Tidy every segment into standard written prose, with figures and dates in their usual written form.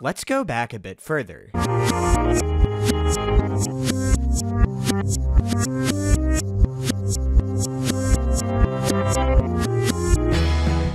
Let's go back a bit further.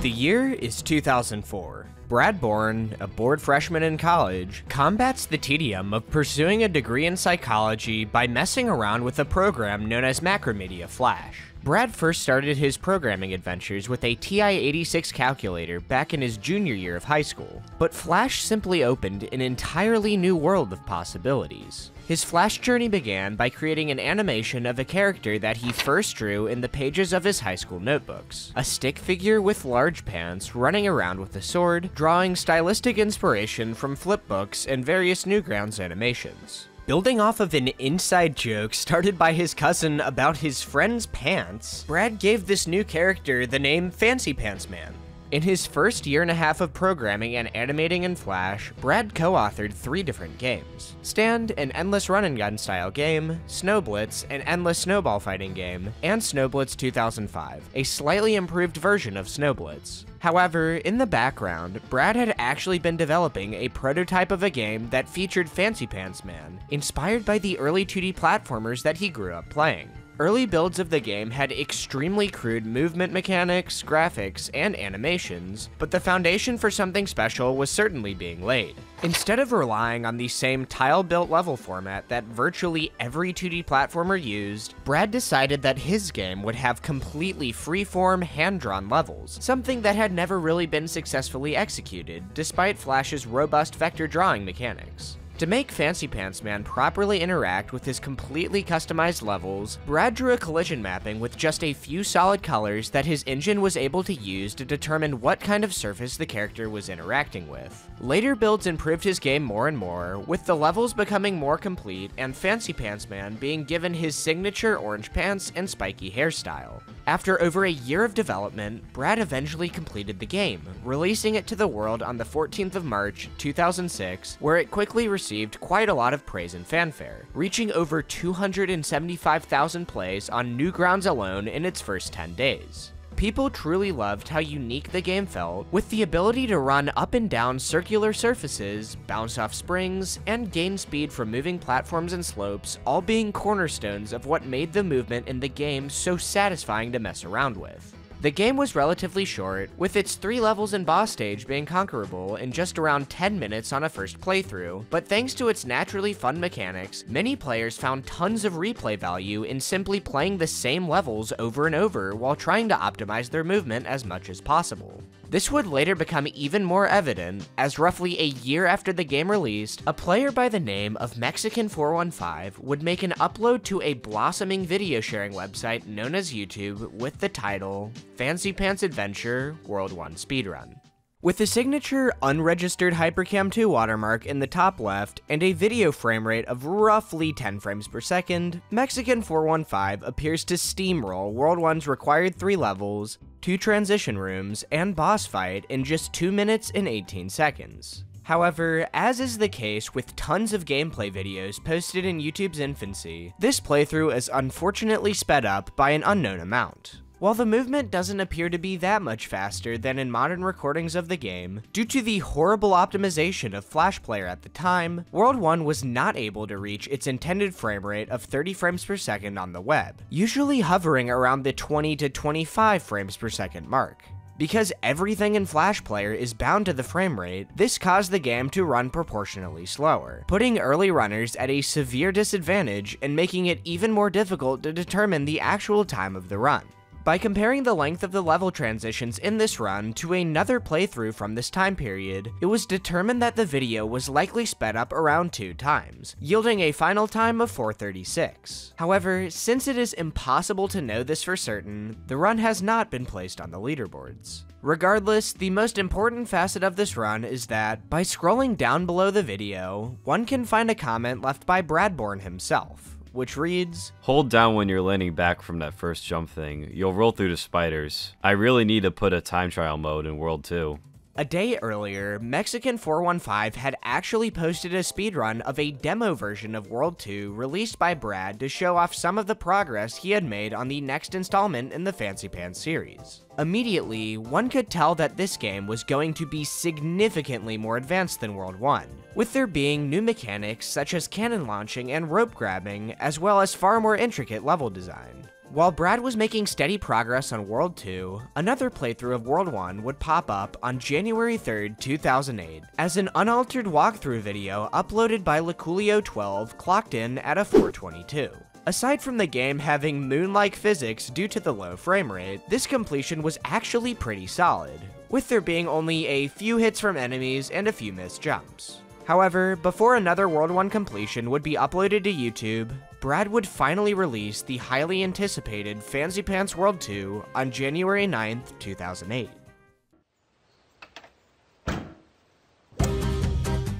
The year is 2004. Brad Borne, a bored freshman in college, combats the tedium of pursuing a degree in psychology by messing around with a program known as Macromedia Flash. Brad first started his programming adventures with a TI-86 calculator back in his junior year of high school, but Flash simply opened an entirely new world of possibilities. His Flash journey began by creating an animation of a character that he first drew in the pages of his high school notebooks. A stick figure with large pants running around with a sword, drawing stylistic inspiration from flipbooks and various Newgrounds animations. Building off of an inside joke started by his cousin about his friend's pants, Brad gave this new character the name Fancy Pants Man. In his first year and a half of programming and animating in Flash, Brad co-authored 3 different games. Stand, an endless run-and-gun style game, Snowblitz, an endless snowball fighting game, and Snowblitz 2005, a slightly improved version of Snowblitz. However, in the background, Brad had actually been developing a prototype of a game that featured Fancy Pants Man, inspired by the early 2D platformers that he grew up playing. Early builds of the game had extremely crude movement mechanics, graphics, and animations, but the foundation for something special was certainly being laid. Instead of relying on the same tile-built level format that virtually every 2D platformer used, Brad decided that his game would have completely free-form, hand-drawn levels, something that had never really been successfully executed, despite Flash's robust vector drawing mechanics. To make Fancy Pants Man properly interact with his completely customized levels, Brad drew a collision mapping with just a few solid colors that his engine was able to use to determine what kind of surface the character was interacting with. Later builds improved his game more and more, with the levels becoming more complete and Fancy Pants Man being given his signature orange pants and spiky hairstyle. After over a year of development, Brad eventually completed the game, releasing it to the world on the 14th of March, 2006, where it quickly received quite a lot of praise and fanfare, reaching over 275,000 plays on Newgrounds alone in its first 10 days. People truly loved how unique the game felt, with the ability to run up and down circular surfaces, bounce off springs, and gain speed from moving platforms and slopes, all being cornerstones of what made the movement in the game so satisfying to mess around with. The game was relatively short, with its 3 levels and boss stage being conquerable in just around 10 minutes on a first playthrough, but thanks to its naturally fun mechanics, many players found tons of replay value in simply playing the same levels over and over while trying to optimize their movement as much as possible. This would later become even more evident, as roughly a year after the game released, a player by the name of Mexican415 would make an upload to a blossoming video sharing website known as YouTube with the title, Fancy Pants Adventure World 1 Speedrun. With the signature unregistered Hypercam 2 watermark in the top left and a video frame rate of roughly 10 frames per second, Mexican415 appears to steamroll World 1's required 3 levels, 2 transition rooms, and boss fight in just 2 minutes and 18 seconds. However, as is the case with tons of gameplay videos posted in YouTube's infancy, this playthrough is unfortunately sped up by an unknown amount. While the movement doesn't appear to be that much faster than in modern recordings of the game, due to the horrible optimization of Flash Player at the time, World 1 was not able to reach its intended frame rate of 30 frames per second on the web, usually hovering around the 20 to 25 frames per second mark. Because everything in Flash Player is bound to the frame rate, this caused the game to run proportionally slower, putting early runners at a severe disadvantage and making it even more difficult to determine the actual time of the run. By comparing the length of the level transitions in this run to another playthrough from this time period, it was determined that the video was likely sped up around 2 times, yielding a final time of 4:36. However, since it is impossible to know this for certain, the run has not been placed on the leaderboards. Regardless, the most important facet of this run is that, by scrolling down below the video, one can find a comment left by Brad Borne himself, which reads, "Hold down when you're landing back from that first jump thing. You'll roll through the spiders. I really need to put a time trial mode in World 2. A day earlier, Mexican415 had actually posted a speedrun of a demo version of World 2 released by Brad to show off some of the progress he had made on the next installment in the Fancy Pants series. Immediately, one could tell that this game was going to be significantly more advanced than World 1, with there being new mechanics such as cannon launching and rope grabbing, as well as far more intricate level design. While Brad was making steady progress on World 2, another playthrough of World 1 would pop up on January 3rd, 2008, as an unaltered walkthrough video uploaded by Luculio12 clocked in at a 422. Aside from the game having moon-like physics due to the low frame rate, this completion was actually pretty solid, with there being only a few hits from enemies and a few missed jumps. However, before another World 1 completion would be uploaded to YouTube, Brad would finally release the highly anticipated Fancy Pants World 2 on January 9th, 2008.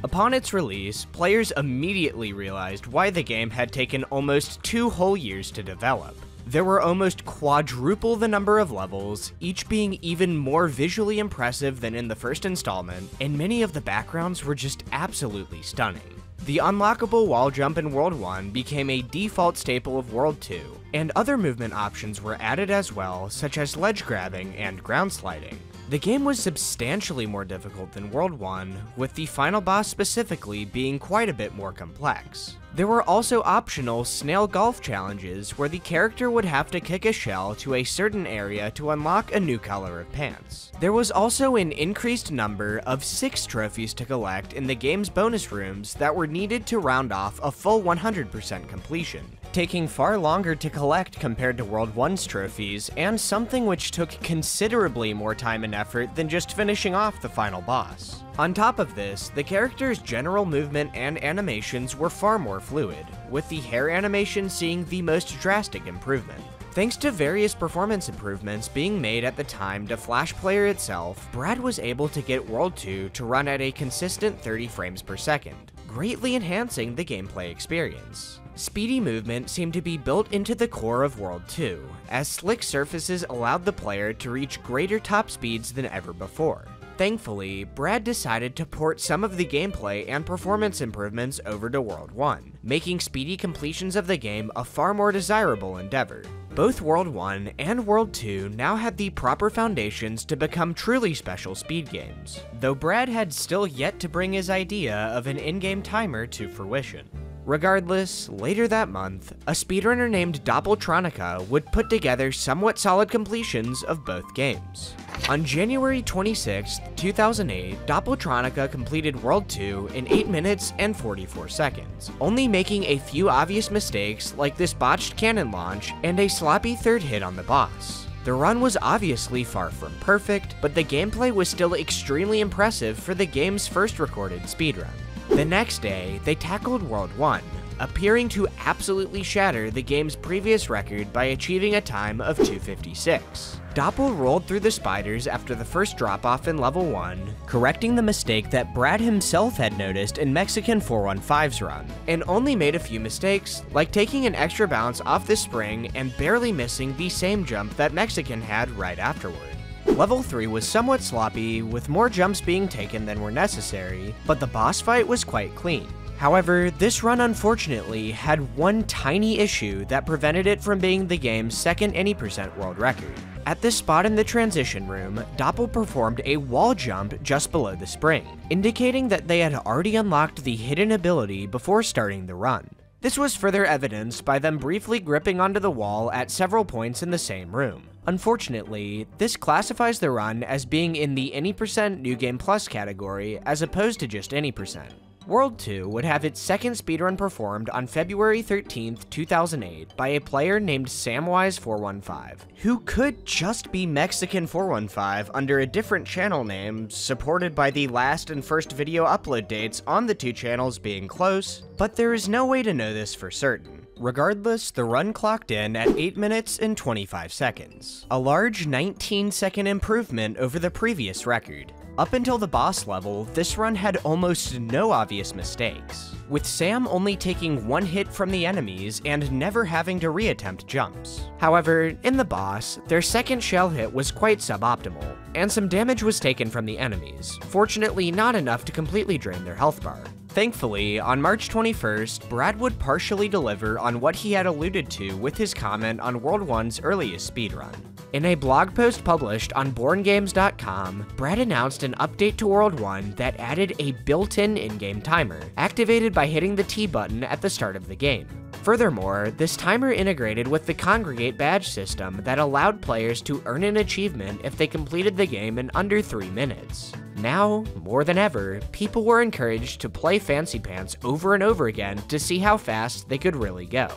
Upon its release, players immediately realized why the game had taken almost 2 whole years to develop. There were almost quadruple the number of levels, each being even more visually impressive than in the first installment, and many of the backgrounds were just absolutely stunning. The unlockable wall jump in World 1 became a default staple of World 2, and other movement options were added as well, such as ledge grabbing and ground sliding. The game was substantially more difficult than World 1, with the final boss specifically being quite a bit more complex. There were also optional snail golf challenges where the character would have to kick a shell to a certain area to unlock a new color of pants. There was also an increased number of 6 trophies to collect in the game's bonus rooms that were needed to round off a full 100% completion, taking far longer to collect compared to World 1's trophies, and something which took considerably more time and effort than just finishing off the final boss. On top of this, the character's general movement and animations were far more fluid, with the hair animation seeing the most drastic improvement. Thanks to various performance improvements being made at the time to Flash Player itself, Brad was able to get World 2 to run at a consistent 30 frames per second, greatly enhancing the gameplay experience. Speedy movement seemed to be built into the core of World 2, as slick surfaces allowed the player to reach greater top speeds than ever before. Thankfully, Brad decided to port some of the gameplay and performance improvements over to World 1, making speedy completions of the game a far more desirable endeavor. Both World 1 and World 2 now had the proper foundations to become truly special speed games, though Brad had still yet to bring his idea of an in-game timer to fruition. Regardless, later that month, a speedrunner named Doppeltronica would put together somewhat solid completions of both games. On January 26, 2008, Doppeltronica completed World 2 in 8 minutes and 44 seconds, only making a few obvious mistakes like this botched cannon launch and a sloppy third hit on the boss. The run was obviously far from perfect, but the gameplay was still extremely impressive for the game's first recorded speedrun. The next day, they tackled World 1, appearing to absolutely shatter the game's previous record by achieving a time of 2:56. Doppel rolled through the spiders after the first drop-off in level 1, correcting the mistake that Brad himself had noticed in Mexican415's run, and only made a few mistakes, like taking an extra bounce off the spring and barely missing the same jump that Mexican had right afterward. Level 3 was somewhat sloppy, with more jumps being taken than were necessary, but the boss fight was quite clean. However, this run unfortunately had one tiny issue that prevented it from being the game's second any percent world record. At this spot in the transition room, Doppel performed a wall jump just below the spring, indicating that they had already unlocked the hidden ability before starting the run. This was further evidenced by them briefly gripping onto the wall at several points in the same room. Unfortunately, this classifies the run as being in the Any Percent New Game Plus category as opposed to just Any Percent. World 2 would have its second speedrun performed on February 13, 2008 by a player named Samwise415, who could just be Mexican415 under a different channel name, supported by the last and first video upload dates on the two channels being close, but there is no way to know this for certain. Regardless, the run clocked in at 8 minutes and 25 seconds, a large 19-second improvement over the previous record. Up until the boss level, this run had almost no obvious mistakes, with Sam only taking 1 hit from the enemies and never having to reattempt jumps. However, in the boss, their second shell hit was quite suboptimal, and some damage was taken from the enemies, fortunately not enough to completely drain their health bar. Thankfully, on March 21st, Brad would partially deliver on what he had alluded to with his comment on World 1's earliest speedrun. In a blog post published on BorneGames.com, Brad announced an update to World 1 that added a built-in in-game timer, activated by hitting the T button at the start of the game. Furthermore, this timer integrated with the Kongregate badge system that allowed players to earn an achievement if they completed the game in under 3 minutes. Now, more than ever, people were encouraged to play Fancy Pants over and over again to see how fast they could really go.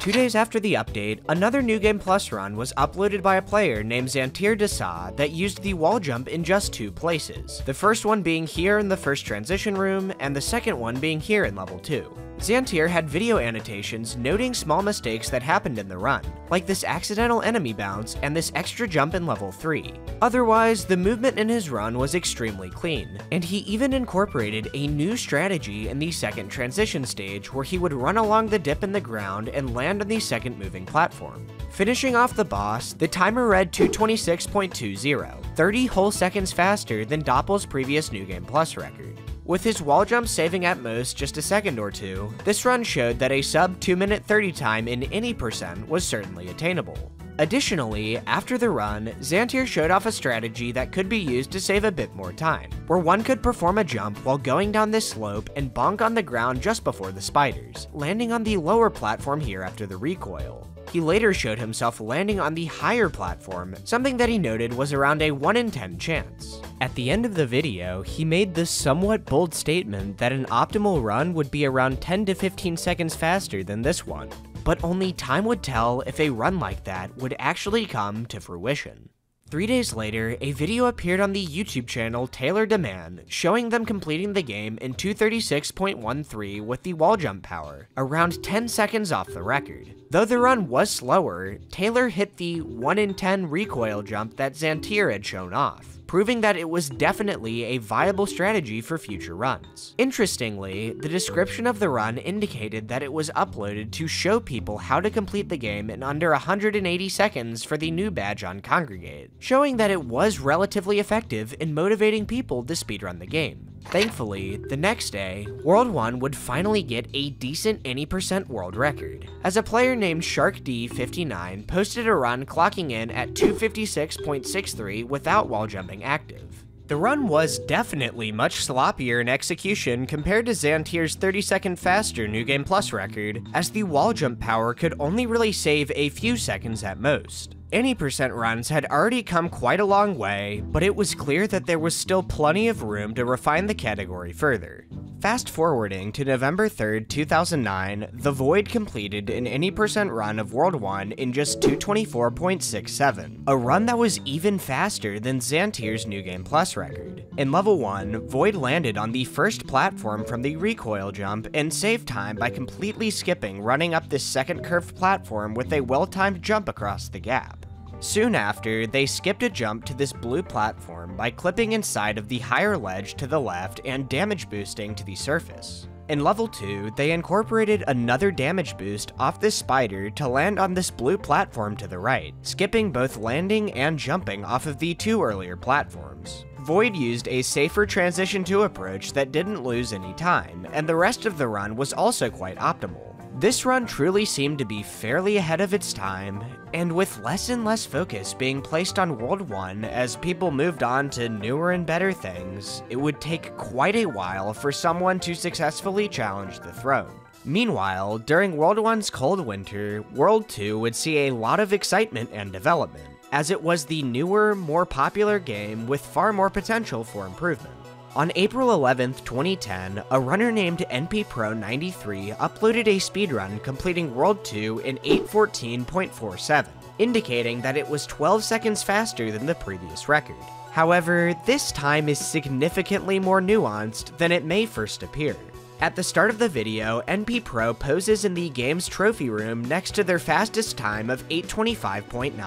2 days after the update, another New Game Plus run was uploaded by a player named Xantir Dasa that used the wall jump in just 2 places, the first one being here in the first transition room, and the second one being here in level 2. Xantir had video annotations noting small mistakes that happened in the run, like this accidental enemy bounce and this extra jump in level 3. Otherwise, the movement in his run was extremely clean, and he even incorporated a new strategy in the second transition stage where he would run along the dip in the ground and land on the second moving platform. Finishing off the boss, the timer read 226.20, 30 whole seconds faster than Doppel's previous New Game Plus record. With his wall jump saving at most just a second or two, this run showed that a sub 2 minute 30 time in any percent was certainly attainable. Additionally, after the run, Xantir showed off a strategy that could be used to save a bit more time, where one could perform a jump while going down this slope and bonk on the ground just before the spiders, landing on the lower platform here after the recoil. He later showed himself landing on the higher platform, something that he noted was around a 1 in 10 chance. At the end of the video, he made this somewhat bold statement that an optimal run would be around 10 to 15 seconds faster than this one, but only time would tell if a run like that would actually come to fruition. 3 days later, a video appeared on the YouTube channel Taylor DeMann showing them completing the game in 236.13 with the wall jump power, around 10 seconds off the record. Though the run was slower, Taylor hit the 1 in 10 recoil jump that Xantir had shown off, proving that it was definitely a viable strategy for future runs. Interestingly, the description of the run indicated that it was uploaded to show people how to complete the game in under 180 seconds for the new badge on Kongregate, showing that it was relatively effective in motivating people to speedrun the game. Thankfully, the next day, World 1 would finally get a decent any percent world record, as a player named SharkD59 posted a run clocking in at 256.63 without wall jumping active. The run was definitely much sloppier in execution compared to Xantir's 30-second faster New Game Plus record, as the wall jump power could only really save a few seconds at most. Any percent runs had already come quite a long way, but it was clear that there was still plenty of room to refine the category further. Fast forwarding to November 3rd, 2009, The Void completed an any percent run of World 1 in just 224.67, a run that was even faster than Xantir's New Game Plus record. In level 1, Void landed on the first platform from the recoil jump and saved time by completely skipping running up this second curved platform with a well-timed jump across the gap. Soon after, they skipped a jump to this blue platform by clipping inside of the higher ledge to the left and damage boosting to the surface. In level 2, they incorporated another damage boost off this spider to land on this blue platform to the right, skipping both landing and jumping off of the 2 earlier platforms. Void used a safer transition to approach that didn't lose any time, and the rest of the run was also quite optimal. This run truly seemed to be fairly ahead of its time, and with less and less focus being placed on World 1 as people moved on to newer and better things, it would take quite a while for someone to successfully challenge the throne. Meanwhile, during World 1's cold winter, World 2 would see a lot of excitement and development, as it was the newer, more popular game with far more potential for improvement. On April 11th, 2010, a runner named NPPro93 uploaded a speedrun completing World 2 in 8:14.47, indicating that it was 12 seconds faster than the previous record. However, this time is significantly more nuanced than it may first appear. At the start of the video, NPPro poses in the game's trophy room next to their fastest time of 8:25.9,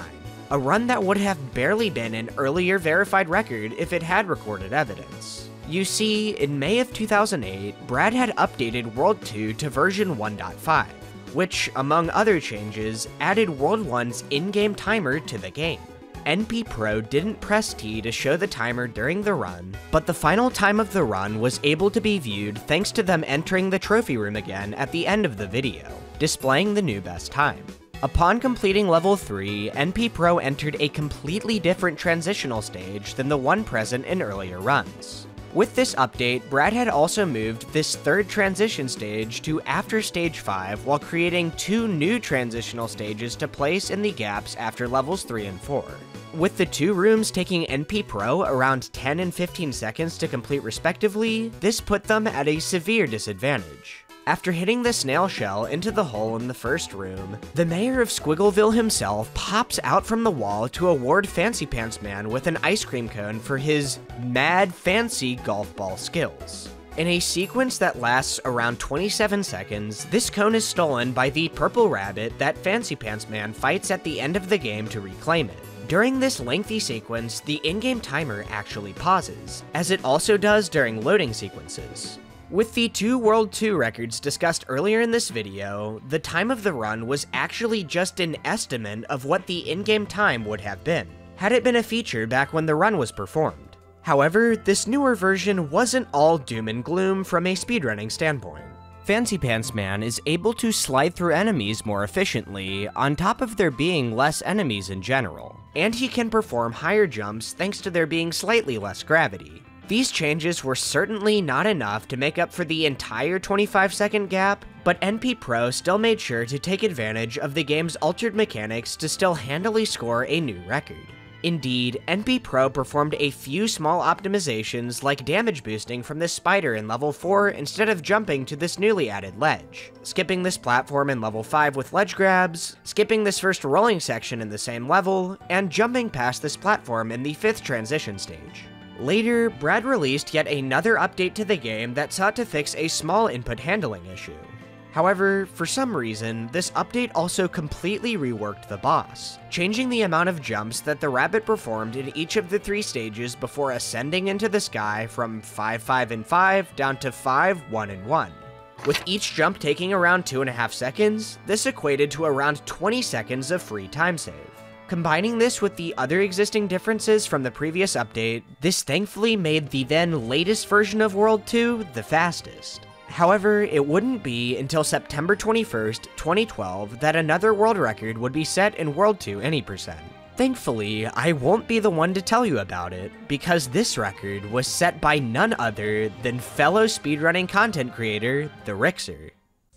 a run that would have barely been an earlier verified record if it had recorded evidence. You see, in May of 2008, Brad had updated World 2 to version 1.5, which, among other changes, added World 1's in-game timer to the game. NPPro didn't press T to show the timer during the run, but the final time of the run was able to be viewed thanks to them entering the trophy room again at the end of the video, displaying the new best time. Upon completing level 3, NPPro entered a completely different transitional stage than the one present in earlier runs. With this update, Brad had also moved this third transition stage to after stage 5 while creating two new transitional stages to place in the gaps after levels 3 and 4. With the two rooms taking NPPro around 10 and 15 seconds to complete respectively, this put them at a severe disadvantage. After hitting the snail shell into the hole in the first room, the mayor of Squiggleville himself pops out from the wall to award Fancy Pants Man with an ice cream cone for his mad fancy golf ball skills. In a sequence that lasts around 27 seconds, this cone is stolen by the purple rabbit that Fancy Pants Man fights at the end of the game to reclaim it. During this lengthy sequence, the in-game timer actually pauses, as it also does during loading sequences. With the two World 2 records discussed earlier in this video, the time of the run was actually just an estimate of what the in-game time would have been, had it been a feature back when the run was performed. However, this newer version wasn't all doom and gloom from a speedrunning standpoint. Fancy Pants Man is able to slide through enemies more efficiently, on top of there being less enemies in general, and he can perform higher jumps thanks to there being slightly less gravity. These changes were certainly not enough to make up for the entire 25-second gap, but NPPro still made sure to take advantage of the game's altered mechanics to still handily score a new record. Indeed, NPPro performed a few small optimizations like damage boosting from this spider in level 4 instead of jumping to this newly added ledge, skipping this platform in level 5 with ledge grabs, skipping this first rolling section in the same level, and jumping past this platform in the 5th transition stage. Later, Brad released yet another update to the game that sought to fix a small input handling issue. However, for some reason, this update also completely reworked the boss, changing the amount of jumps that the rabbit performed in each of the 3 stages before ascending into the sky from 5-5 and 5 down to 5-1 and 1. With each jump taking around 2.5 seconds, this equated to around 20 seconds of free time save. Combining this with the other existing differences from the previous update, this thankfully made the then latest version of World 2 the fastest. However, it wouldn't be until September 21st, 2012 that another world record would be set in World 2 AnyPercent. Thankfully, I won't be the one to tell you about it, because this record was set by none other than fellow speedrunning content creator, ThaRixer.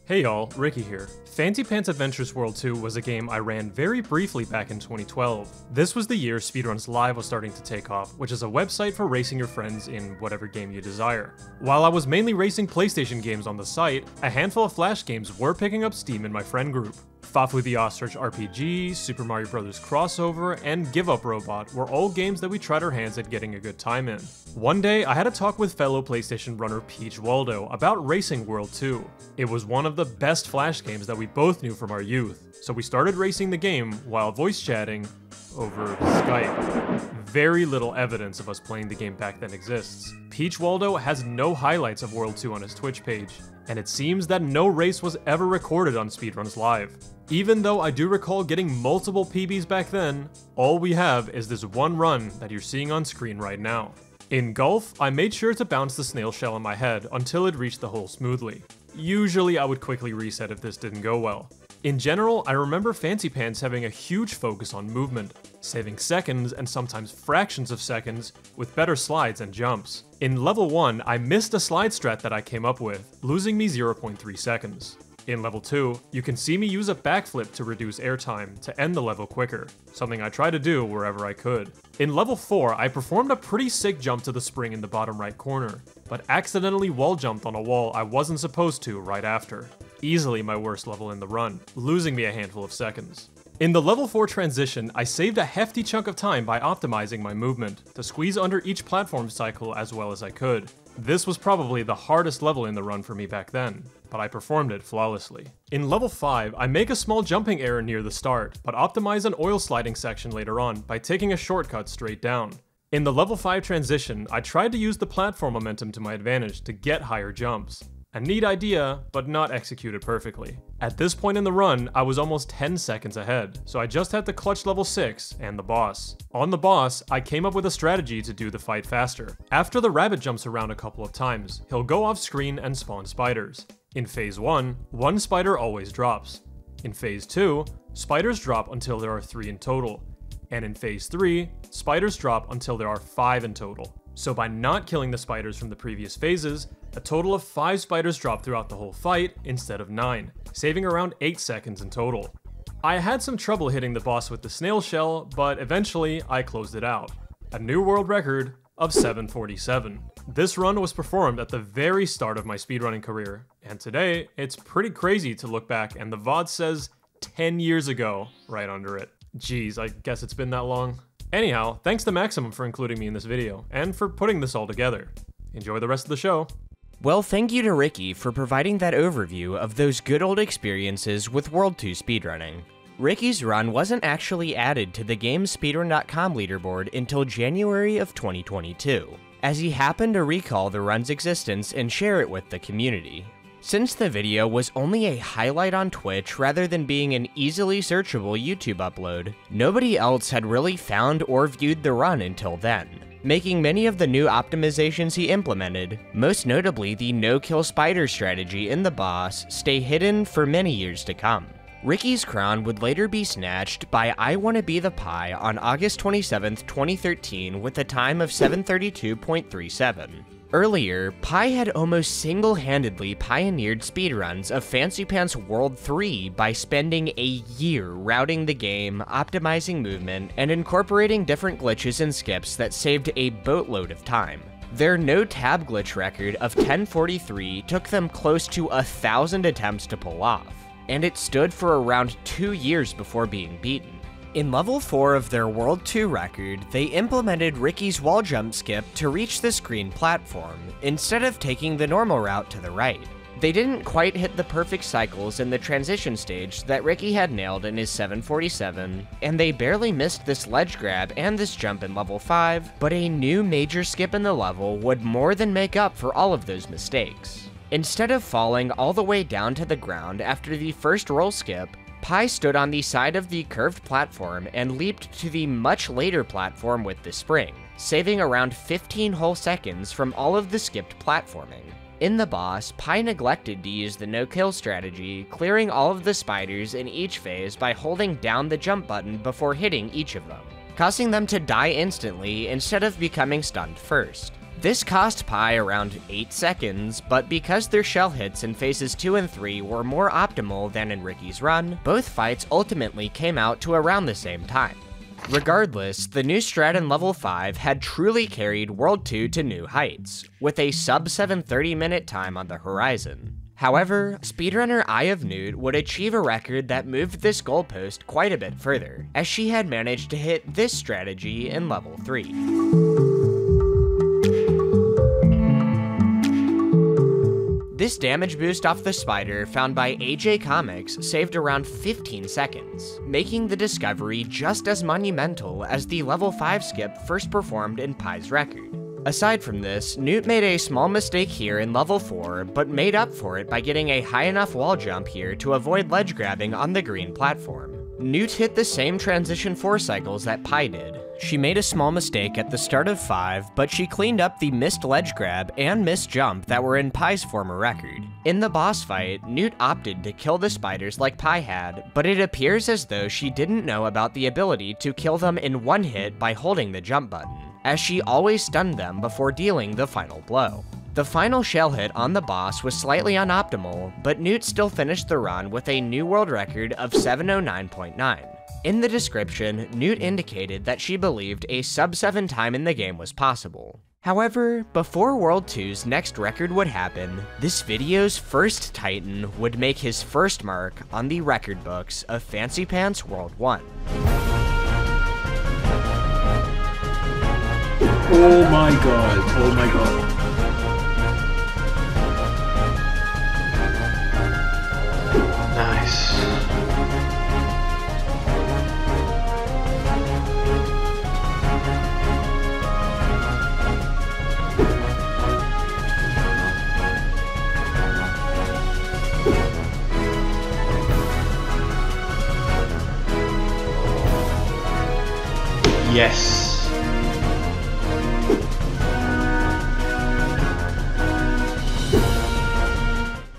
Hey y'all, Ricky here. Fancy Pants Adventures World 2 was a game I ran very briefly back in 2012. This was the year Speedruns Live was starting to take off, which is a website for racing your friends in whatever game you desire. While I was mainly racing PlayStation games on the site, a handful of Flash games were picking up steam in my friend group. Fafu the Ostrich RPG, Super Mario Bros. Crossover, and Give Up Robot were all games that we tried our hands at getting a good time in. One day, I had a talk with fellow PlayStation runner Peach Waldo about racing World 2. It was one of the best Flash games that we both knew from our youth, so we started racing the game while voice chatting over Skype. Very little evidence of us playing the game back then exists. Peach Waldo has no highlights of World 2 on his Twitch page, and it seems that no race was ever recorded on Speedruns Live. Even though I do recall getting multiple PBs back then, all we have is this one run that you're seeing on screen right now. In golf, I made sure to bounce the snail shell in my head until it reached the hole smoothly. Usually I would quickly reset if this didn't go well. In general, I remember Fancy Pants having a huge focus on movement, saving seconds and sometimes fractions of seconds with better slides and jumps. In level 1, I missed a slide strat that I came up with, losing me 0.3 seconds. In level 2, you can see me use a backflip to reduce airtime to end the level quicker, something I try to do wherever I could. In level 4, I performed a pretty sick jump to the spring in the bottom right corner, but accidentally wall jumped on a wall I wasn't supposed to right after. Easily my worst level in the run, losing me a handful of seconds. In the level 4 transition, I saved a hefty chunk of time by optimizing my movement to squeeze under each platform cycle as well as I could. This was probably the hardest level in the run for me back then, but I performed it flawlessly. In level 5, I make a small jumping error near the start, but optimize an oil sliding section later on by taking a shortcut straight down. In the level 5 transition, I tried to use the platform momentum to my advantage to get higher jumps. A neat idea, but not executed perfectly. At this point in the run, I was almost 10 seconds ahead, so I just had to clutch level 6 and the boss. On the boss, I came up with a strategy to do the fight faster. After the rabbit jumps around a couple of times, he'll go off screen and spawn spiders. In phase 1, one spider always drops. In phase 2, spiders drop until there are 3 in total. And in phase 3, spiders drop until there are 5 in total. So by not killing the spiders from the previous phases, a total of 5 spiders dropped throughout the whole fight instead of 9, saving around 8 seconds in total. I had some trouble hitting the boss with the snail shell, but eventually I closed it out. A new world record of 747. This run was performed at the very start of my speedrunning career, and today it's pretty crazy to look back and the VOD says 10 years ago right under it. Geez, I guess it's been that long. Anyhow, thanks to Maximum for including me in this video, and for putting this all together. Enjoy the rest of the show. Well, thank you to Ricky for providing that overview of those good old experiences with World 2 speedrunning. Ricky's run wasn't actually added to the game's speedrun.com leaderboard until January of 2022, as he happened to recall the run's existence and share it with the community. Since the video was only a highlight on Twitch rather than being an easily searchable YouTube upload, nobody else had really found or viewed the run until then, making many of the new optimizations he implemented, most notably the no-kill spider strategy in the boss, stay hidden for many years to come. Ricky's crown would later be snatched by I Wanna Be The Pie on August 27, 2013 with a time of 7:32.37. Earlier, Pie had almost single-handedly pioneered speedruns of Fancy Pants World 3 by spending a year routing the game, optimizing movement, and incorporating different glitches and skips that saved a boatload of time. Their no-tab glitch record of 1043 took them close to 1,000 attempts to pull off, and it stood for around 2 years before being beaten. In level 4 of their World 2 record, they implemented Ricky's wall jump skip to reach this green platform, instead of taking the normal route to the right. They didn't quite hit the perfect cycles in the transition stage that Ricky had nailed in his 747, and they barely missed this ledge grab and this jump in level 5, but a new major skip in the level would more than make up for all of those mistakes. Instead of falling all the way down to the ground after the first roll skip, Pie stood on the side of the curved platform and leaped to the much later platform with the spring, saving around 15 whole seconds from all of the skipped platforming. In the boss, Pie neglected to use the no-kill strategy, clearing all of the spiders in each phase by holding down the jump button before hitting each of them, causing them to die instantly instead of becoming stunned first. This cost Pie around 8 seconds, but because their shell hits in phases 2 and 3 were more optimal than in Ricky's run, both fights ultimately came out to around the same time. Regardless, the new strat in level 5 had truly carried World 2 to new heights, with a sub-7:30 minute time on the horizon. However, speedrunner Eye of Newt would achieve a record that moved this goalpost quite a bit further, as she had managed to hit this strategy in level 3. This damage boost off the spider found by AJ Comics saved around 15 seconds, making the discovery just as monumental as the level 5 skip first performed in Pie's record. Aside from this, Newt made a small mistake here in level 4, but made up for it by getting a high enough wall jump here to avoid ledge grabbing on the green platform. Newt hit the same transition 4 cycles that Pie did. She made a small mistake at the start of 5, but she cleaned up the missed ledge grab and missed jump that were in Pie's former record. In the boss fight, Newt opted to kill the spiders like Pie had, but it appears as though she didn't know about the ability to kill them in one hit by holding the jump button, as she always stunned them before dealing the final blow. The final shell hit on the boss was slightly unoptimal, but Newt still finished the run with a new world record of 7:09.9. In the description, Newt indicated that she believed a sub-7 time in the game was possible. However, before World 2's next record would happen, this video's first Titan would make his first mark on the record books of Fancy Pants World 1. Oh my god, oh my god. Yes.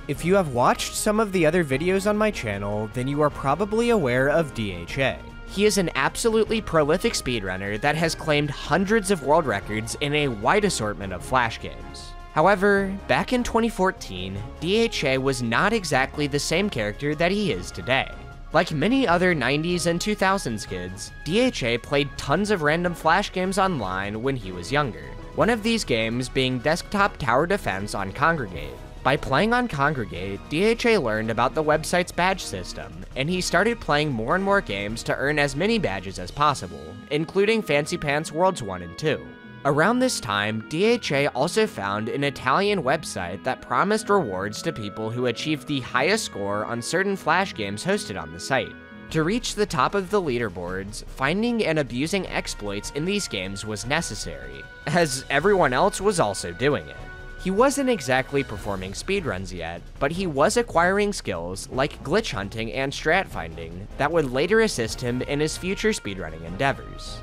If you have watched some of the other videos on my channel, then you are probably aware of DHA. He is an absolutely prolific speedrunner that has claimed hundreds of world records in a wide assortment of Flash games. However, back in 2014, DHA was not exactly the same character that he is today. Like many other 90s and 2000s kids, DHA played tons of random Flash games online when he was younger, one of these games being Desktop Tower Defense on Kongregate. By playing on Kongregate, DHA learned about the website's badge system, and he started playing more and more games to earn as many badges as possible, including Fancy Pants Worlds 1 and 2. Around this time, DHA also found an Italian website that promised rewards to people who achieved the highest score on certain Flash games hosted on the site. To reach the top of the leaderboards, finding and abusing exploits in these games was necessary, as everyone else was also doing it. He wasn't exactly performing speedruns yet, but he was acquiring skills like glitch hunting and strat finding that would later assist him in his future speedrunning endeavors.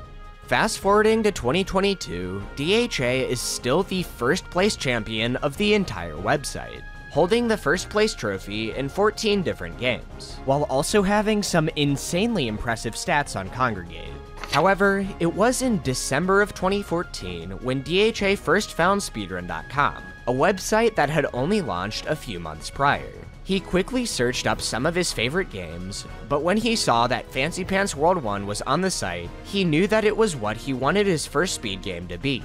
Fast forwarding to 2022, DHA is still the first place champion of the entire website, holding the first place trophy in 14 different games, while also having some insanely impressive stats on Kongregate. However, it was in December of 2014 when DHA first found speedrun.com, a website that had only launched a few months prior. He quickly searched up some of his favorite games, but when he saw that Fancy Pants World 1 was on the site, he knew that it was what he wanted his first speed game to be.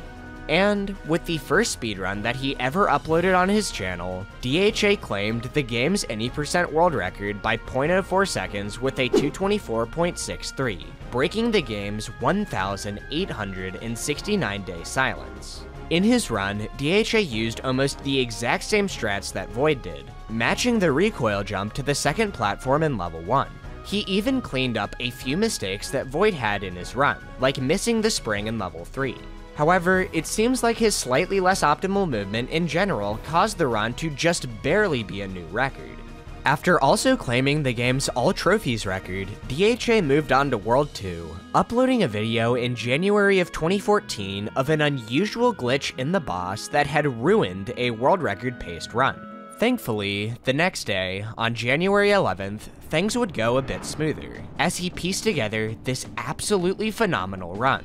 And with the first speedrun that he ever uploaded on his channel, DHA claimed the game's any percent world record by 0.04 seconds with a 224.63, breaking the game's 1,869-day silence. In his run, DHA used almost the exact same strats that Void did, matching the recoil jump to the second platform in level 1. He even cleaned up a few mistakes that Void had in his run, like missing the spring in level 3. However, it seems like his slightly less optimal movement in general caused the run to just barely be a new record. After also claiming the game's All Trophies record, DHA moved on to World 2, uploading a video in January of 2014 of an unusual glitch in the boss that had ruined a world record-paced run. Thankfully, the next day, on January 11th, things would go a bit smoother, as he pieced together this absolutely phenomenal run.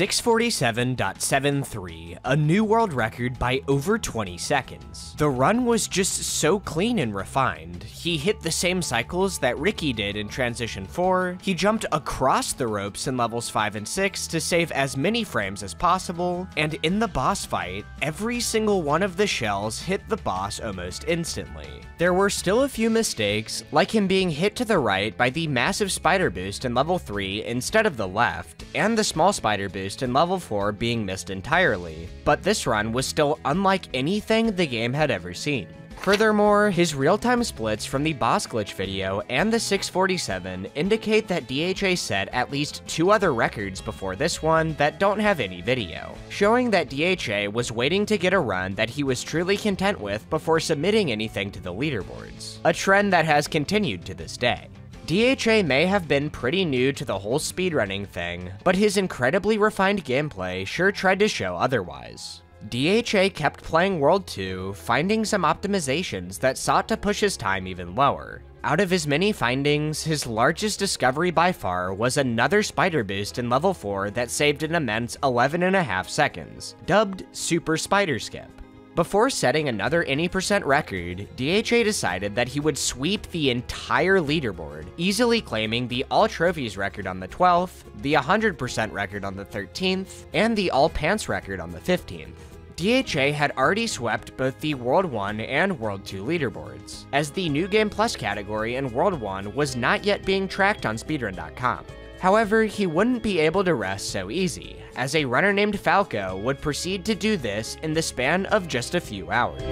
.647.73, a new world record by over 20 seconds. The run was just so clean and refined. He hit the same cycles that Ricky did in Transition 4, he jumped across the ropes in levels 5 and 6 to save as many frames as possible, and in the boss fight, every single one of the shells hit the boss almost instantly. There were still a few mistakes, like him being hit to the right by the massive spider boost in level 3 instead of the left, and the small spider boost in level 4 being missed entirely, but this run was still unlike anything the game had ever seen. Furthermore, his real-time splits from the boss glitch video and the 647 indicate that DHA set at least two other records before this one that don't have any video, showing that DHA was waiting to get a run that he was truly content with before submitting anything to the leaderboards, a trend that has continued to this day. DHA may have been pretty new to the whole speedrunning thing, but his incredibly refined gameplay sure tried to show otherwise. DHA kept playing World 2, finding some optimizations that sought to push his time even lower. Out of his many findings, his largest discovery by far was another spider boost in level 4 that saved an immense 11.5 seconds, dubbed Super Spider Skip. Before setting another any% record, DHA decided that he would sweep the entire leaderboard, easily claiming the All Trophies record on the 12th, the 100% record on the 13th, and the All Pants record on the 15th. DHA had already swept both the World 1 and World 2 leaderboards, as the New Game Plus category in World 1 was not yet being tracked on speedrun.com. However, he wouldn't be able to rest so easy, as a runner named Falco would proceed to do this in the span of just a few hours.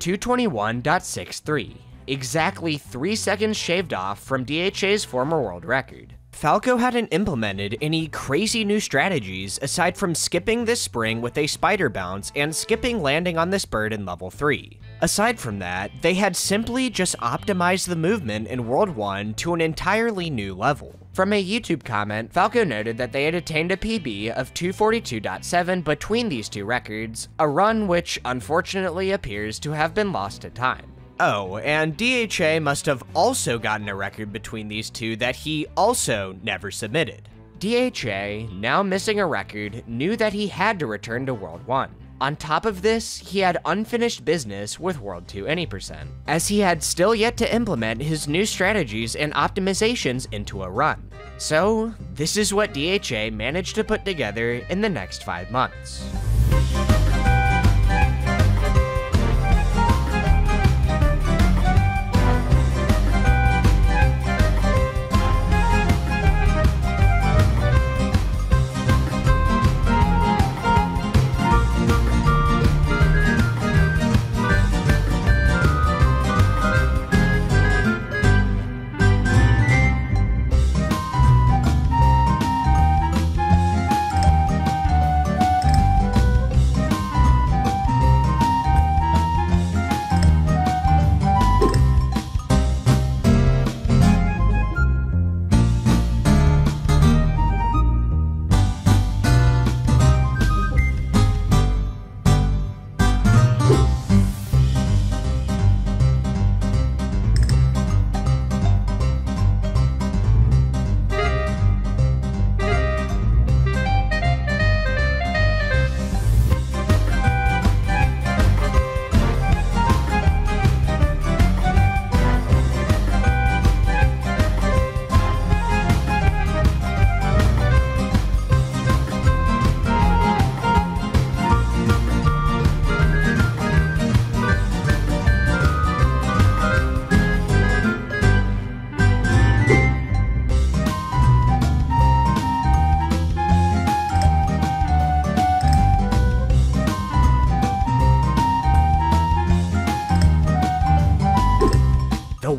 .221.63, exactly 3 seconds shaved off from DHA's former world record. Falco hadn't implemented any crazy new strategies aside from skipping this spring with a spider bounce and skipping landing on this bird in level 3. Aside from that, they had simply just optimized the movement in World 1 to an entirely new level. From a YouTube comment, Falco noted that they had attained a PB of 242.7 between these two records, a run which unfortunately appears to have been lost to time. Oh, and DHA must have also gotten a record between these two that he also never submitted. DHA, now missing a record, knew that he had to return to World 1. On top of this, he had unfinished business with World 2 any%, as he had still yet to implement his new strategies and optimizations into a run. So, this is what DHA managed to put together in the next 5 months.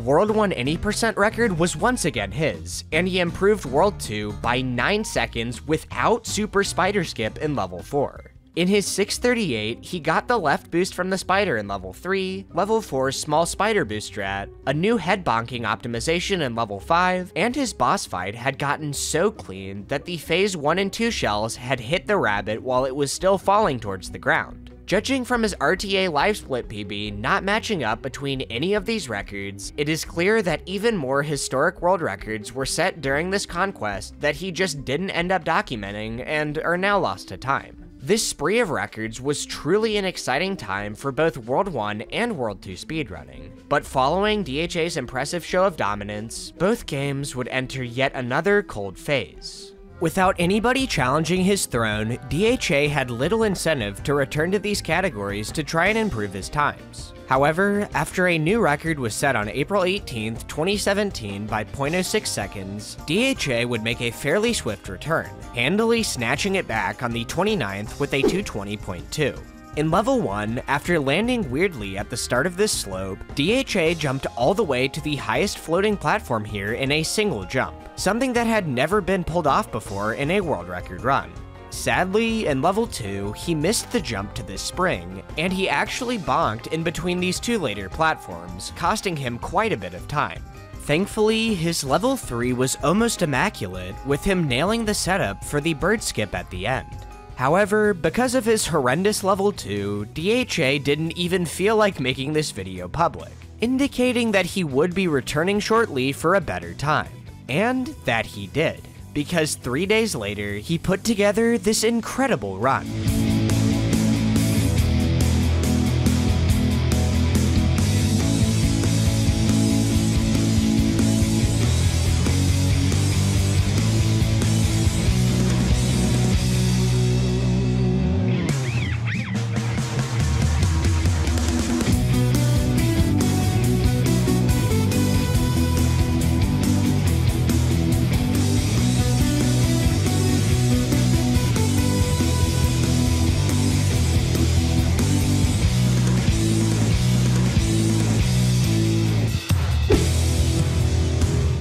World 1 any% record was once again his, and he improved World 2 by 9 seconds without Super Spider Skip in level 4. In his 638, he got the left boost from the spider in level 3, level 4's small spider boost strat, a new head bonking optimization in level 5, and his boss fight had gotten so clean that the phase 1 and 2 shells had hit the rabbit while it was still falling towards the ground. Judging from his RTA live split PB not matching up between any of these records, it is clear that even more historic world records were set during this conquest that he just didn't end up documenting and are now lost to time. This spree of records was truly an exciting time for both World 1 and World 2 speedrunning, but following DHA's impressive show of dominance, both games would enter yet another cold phase. Without anybody challenging his throne, DHA had little incentive to return to these categories to try and improve his times. However, after a new record was set on April 18, 2017 by 0.06 seconds, DHA would make a fairly swift return, handily snatching it back on the 29th with a 220.2. In level 1, after landing weirdly at the start of this slope, DHA jumped all the way to the highest floating platform here in a single jump, something that had never been pulled off before in a world record run. Sadly, in level 2, he missed the jump to this spring, and he actually bonked in between these two later platforms, costing him quite a bit of time. Thankfully, his level 3 was almost immaculate, with him nailing the setup for the bird skip at the end. However, because of his horrendous level 2, DHA didn't even feel like making this video public, indicating that he would be returning shortly for a better time. And that he did, because 3 days later, he put together this incredible run.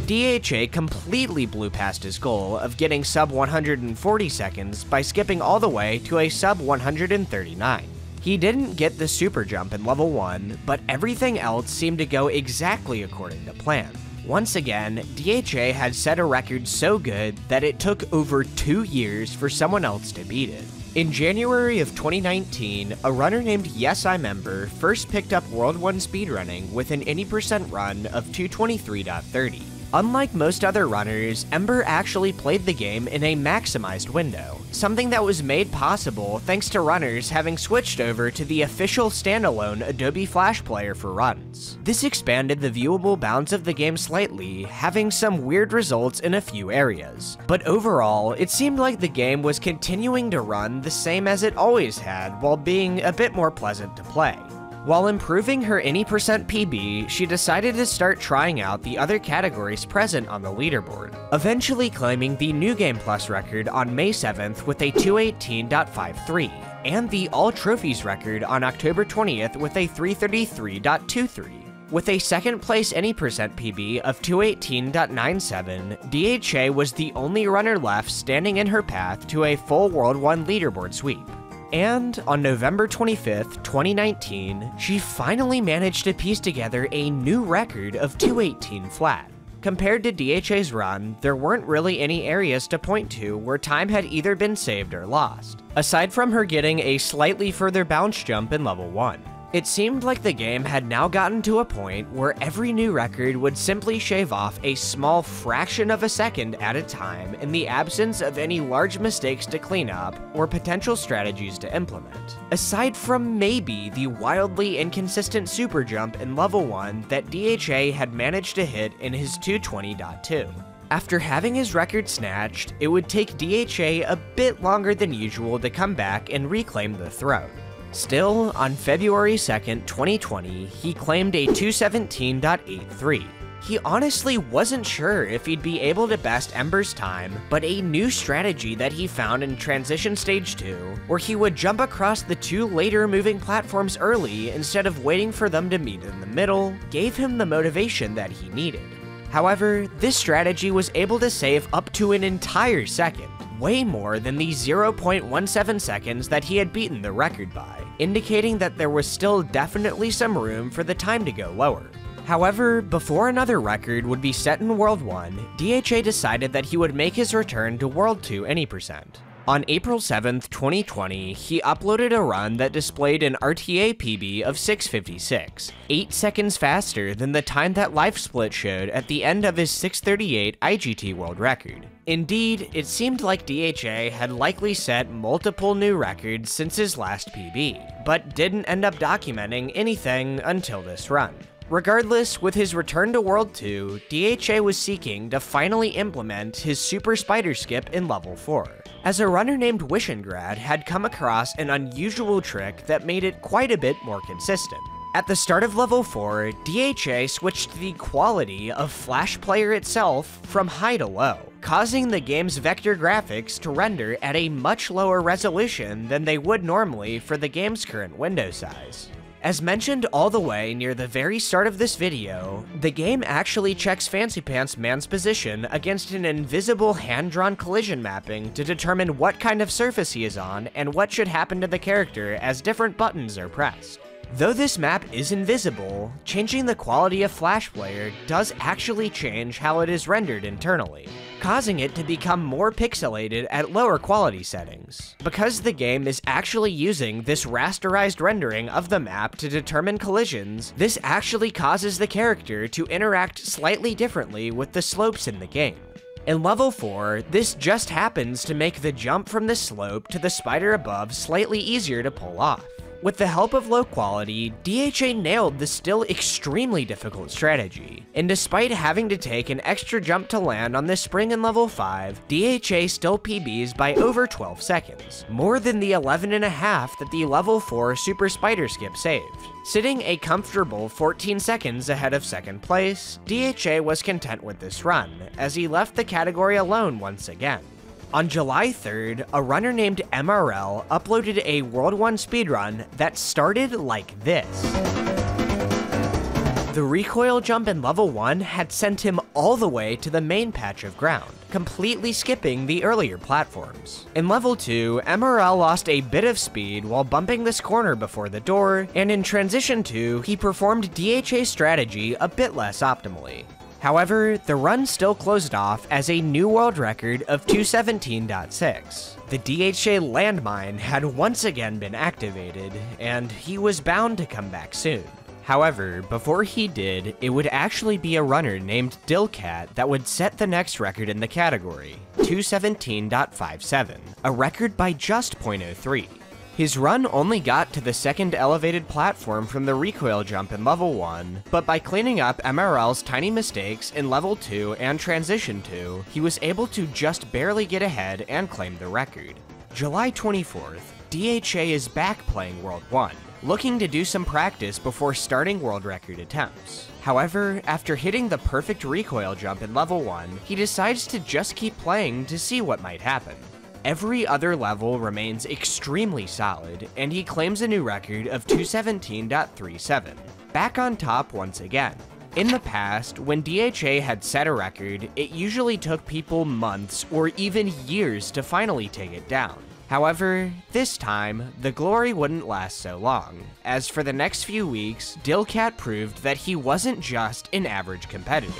DHA completely blew past his goal of getting sub 140 seconds by skipping all the way to a sub 139. He didn't get the super jump in level 1, but everything else seemed to go exactly according to plan. Once again, DHA had set a record so good that it took over 2 years for someone else to beat it. In January of 2019, a runner named YesIMember first picked up World 1 speedrunning with an 80% run of 223.30. Unlike most other runners, Ember actually played the game in a maximized window, something that was made possible thanks to runners having switched over to the official standalone Adobe Flash Player for runs. This expanded the viewable bounds of the game slightly, having some weird results in a few areas. But overall, it seemed like the game was continuing to run the same as it always had while being a bit more pleasant to play. While improving her 80% PB, she decided to start trying out the other categories present on the leaderboard, eventually climbing the New Game Plus record on May 7th with a 218.53, and the All Trophies record on October 20th with a 333.23. With a second place 80% PB of 218.97, DHA was the only runner left standing in her path to a full World 1 leaderboard sweep. And on November 25th, 2019, she finally managed to piece together a new record of 218 flat. Compared to DHA's run, there weren't really any areas to point to where time had either been saved or lost, aside from her getting a slightly further bounce jump in level 1. It seemed like the game had now gotten to a point where every new record would simply shave off a small fraction of a second at a time in the absence of any large mistakes to clean up or potential strategies to implement, aside from maybe the wildly inconsistent super jump in level 1 that DHA had managed to hit in his 220.2. After having his record snatched, it would take DHA a bit longer than usual to come back and reclaim the throne. Still, on February 2nd, 2020, he claimed a 217.83. He honestly wasn't sure if he'd be able to best Ember's time, but a new strategy that he found in Transition Stage 2, where he would jump across the two later moving platforms early instead of waiting for them to meet in the middle, gave him the motivation that he needed. However, this strategy was able to save up to an entire second, way more than the 0.17 seconds that he had beaten the record by, indicating that there was still definitely some room for the time to go lower. However, before another record would be set in World 1, DHA decided that he would make his return to World 2 80%. On April 7th, 2020, he uploaded a run that displayed an RTA PB of 656, 8 seconds faster than the time that Life Split showed at the end of his 638 IGT world record. Indeed, it seemed like DHA had likely set multiple new records since his last PB, but didn't end up documenting anything until this run. Regardless, with his return to World 2, DHA was seeking to finally implement his Super Spider Skip in Level 4, as a runner named Wishingrad had come across an unusual trick that made it quite a bit more consistent. At the start of Level 4, DHA switched the quality of Flash Player itself from high to low, causing the game's vector graphics to render at a much lower resolution than they would normally for the game's current window size. As mentioned all the way near the very start of this video, the game actually checks Fancy Pants Man's position against an invisible hand-drawn collision mapping to determine what kind of surface he is on and what should happen to the character as different buttons are pressed. Though this map is invisible, changing the quality of Flash Player does actually change how it is rendered internally, causing it to become more pixelated at lower quality settings. Because the game is actually using this rasterized rendering of the map to determine collisions, this actually causes the character to interact slightly differently with the slopes in the game. In level 4, this just happens to make the jump from the slope to the spider above slightly easier to pull off. With the help of low quality, DHA nailed this still extremely difficult strategy, and despite having to take an extra jump to land on this spring in level 5, DHA still PBs by over 12 seconds, more than the 11.5 that the level 4 Super Spider Skip saved. Sitting a comfortable 14 seconds ahead of second place, DHA was content with this run, as he left the category alone once again. On July 3rd, a runner named MRL uploaded a World 1 speedrun that started like this. The recoil jump in level 1 had sent him all the way to the main patch of ground, completely skipping the earlier platforms. In level 2, MRL lost a bit of speed while bumping this corner before the door, and in transition 2, he performed DHA strategy a bit less optimally. However, the run still closed off as a new world record of 217.6. The DHA landmine had once again been activated, and he was bound to come back soon. However, before he did, it would actually be a runner named Dilcat that would set the next record in the category, 217.57, a record by just 0.03. His run only got to the second elevated platform from the recoil jump in level 1, but by cleaning up MRL's tiny mistakes in level 2 and transition 2, he was able to just barely get ahead and claim the record. July 24th, DHA is back playing World 1, looking to do some practice before starting world record attempts. However, after hitting the perfect recoil jump in level 1, he decides to just keep playing to see what might happen. Every other level remains extremely solid, and he claims a new record of 217.37, back on top once again. In the past, when DHA had set a record, it usually took people months or even years to finally take it down. However, this time, the glory wouldn't last so long, as for the next few weeks, Dilcat proved that he wasn't just an average competitor.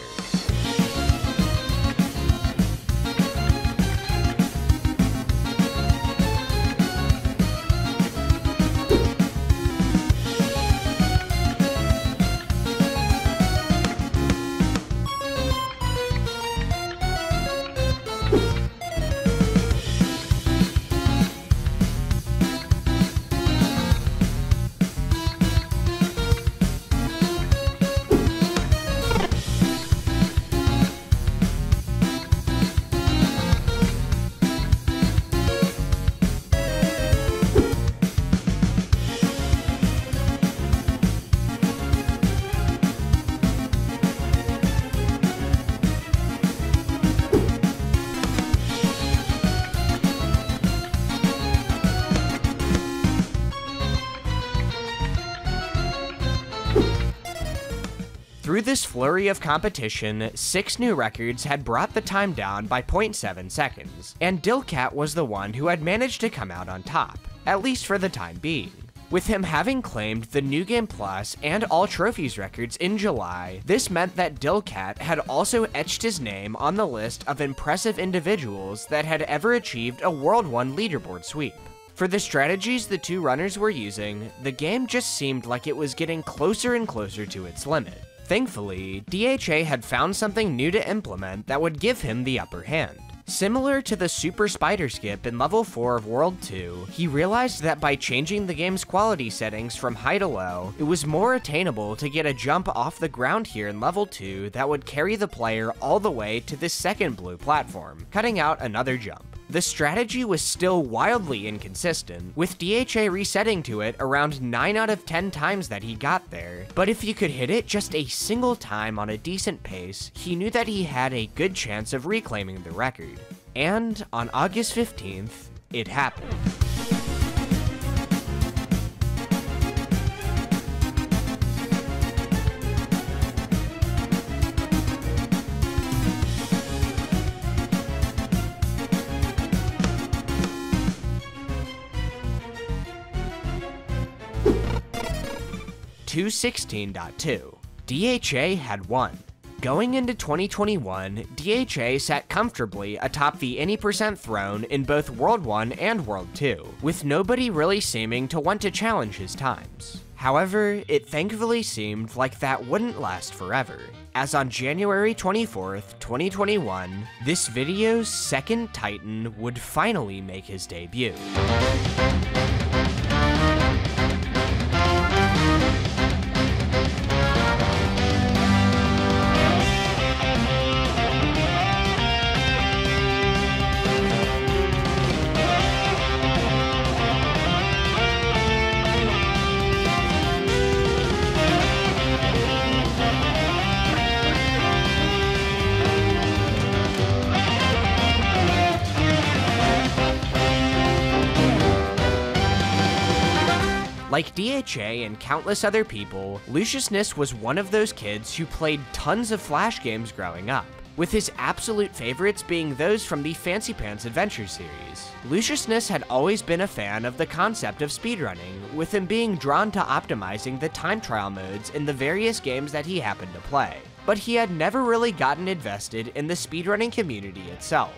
Through this flurry of competition, 6 new records had brought the time down by 0.7 seconds, and Dilcat was the one who had managed to come out on top, at least for the time being. With him having claimed the New Game Plus and All Trophies records in July, this meant that Dilcat had also etched his name on the list of impressive individuals that had ever achieved a World 1 leaderboard sweep. For the strategies the two runners were using, the game just seemed like it was getting closer and closer to its limit. Thankfully, DHA had found something new to implement that would give him the upper hand. Similar to the Super Spider Skip in level 4 of World 2, he realized that by changing the game's quality settings from high to low, it was more attainable to get a jump off the ground here in level 2 that would carry the player all the way to the second blue platform, cutting out another jump. The strategy was still wildly inconsistent, with DHA resetting to it around 9 out of 10 times that he got there, but if you could hit it just a single time on a decent pace, he knew that he had a good chance of reclaiming the record. And on August 15th, it happened. 216.2. DHA had 1. Going into 2021, DHA sat comfortably atop the any% throne in both World 1 and World 2, with nobody really seeming to want to challenge his times. However, it thankfully seemed like that wouldn't last forever, as on January 24th, 2021, this video's second Titan would finally make his debut. Like DHA and countless other people, Luciousness was one of those kids who played tons of Flash games growing up, with his absolute favorites being those from the Fancy Pants Adventure series. Luciousness had always been a fan of the concept of speedrunning, with him being drawn to optimizing the time trial modes in the various games that he happened to play, but he had never really gotten invested in the speedrunning community itself.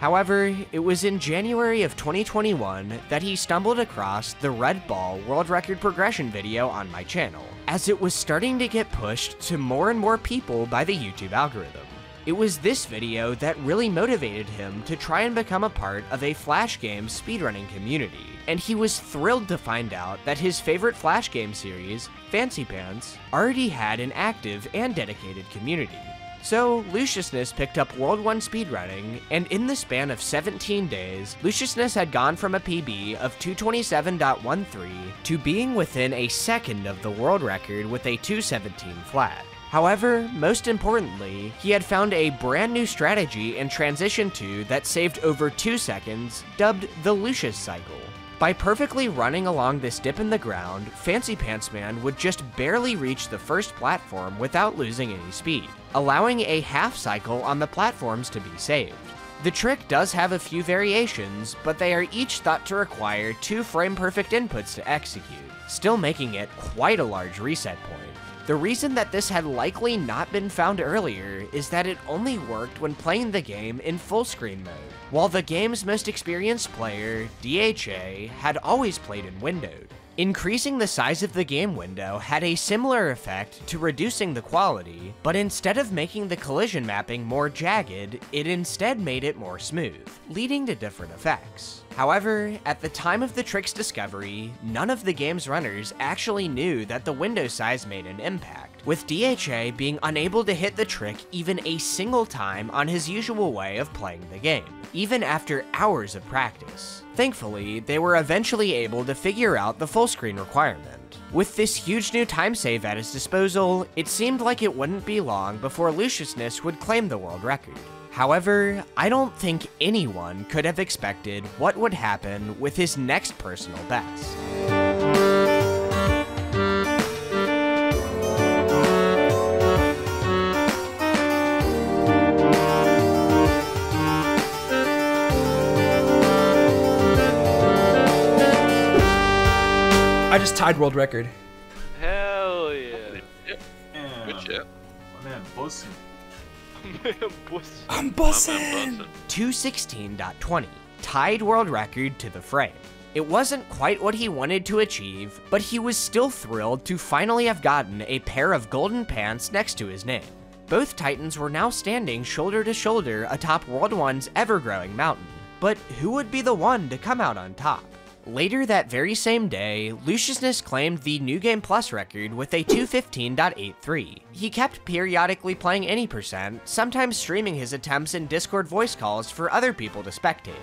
However, it was in January of 2021 that he stumbled across the Red Ball World Record Progression video on my channel, as it was starting to get pushed to more and more people by the YouTube algorithm. It was this video that really motivated him to try and become a part of a Flash game speedrunning community, and he was thrilled to find out that his favorite Flash game series, Fancy Pants, already had an active and dedicated community. So, Luciousness picked up World 1 speedrunning, and in the span of 17 days, Luciousness had gone from a PB of 227.13 to being within a second of the world record with a 217 flat. However, most importantly, he had found a brand new strategy in Transition 2 that saved over 2 seconds, dubbed the Lucious Cycle. By perfectly running along this dip in the ground, Fancy Pants Man would just barely reach the first platform without losing any speed, allowing a half cycle on the platforms to be saved. The trick does have a few variations, but they are each thought to require 2 frame-perfect inputs to execute, still making it quite a large reset point. The reason that this had likely not been found earlier is that it only worked when playing the game in full-screen mode, while the game's most experienced player, DHA, had always played in windowed. Increasing the size of the game window had a similar effect to reducing the quality, but instead of making the collision mapping more jagged, it instead made it more smooth, leading to different effects. However, at the time of the trick's discovery, none of the game's runners actually knew that the window size made an impact, with DHA being unable to hit the trick even a single time on his usual way of playing the game, even after hours of practice. Thankfully, they were eventually able to figure out the full screen requirement. With this huge new time save at his disposal, it seemed like it wouldn't be long before Luciousness would claim the world record. However, I don't think anyone could have expected what would happen with his next personal best. I just tied world record. Hell yeah. Damn. Good shit. My man bussin'. I'm bussin'. 216.20 tied world record to the frame. It wasn't quite what he wanted to achieve, but he was still thrilled to finally have gotten a pair of golden pants next to his name. Both Titans were now standing shoulder to shoulder atop World 1's ever-growing mountain, but who would be the one to come out on top? Later that very same day, Luciousness claimed the New Game Plus record with a 215.83. He kept periodically playing any%, sometimes streaming his attempts in Discord voice calls for other people to spectate.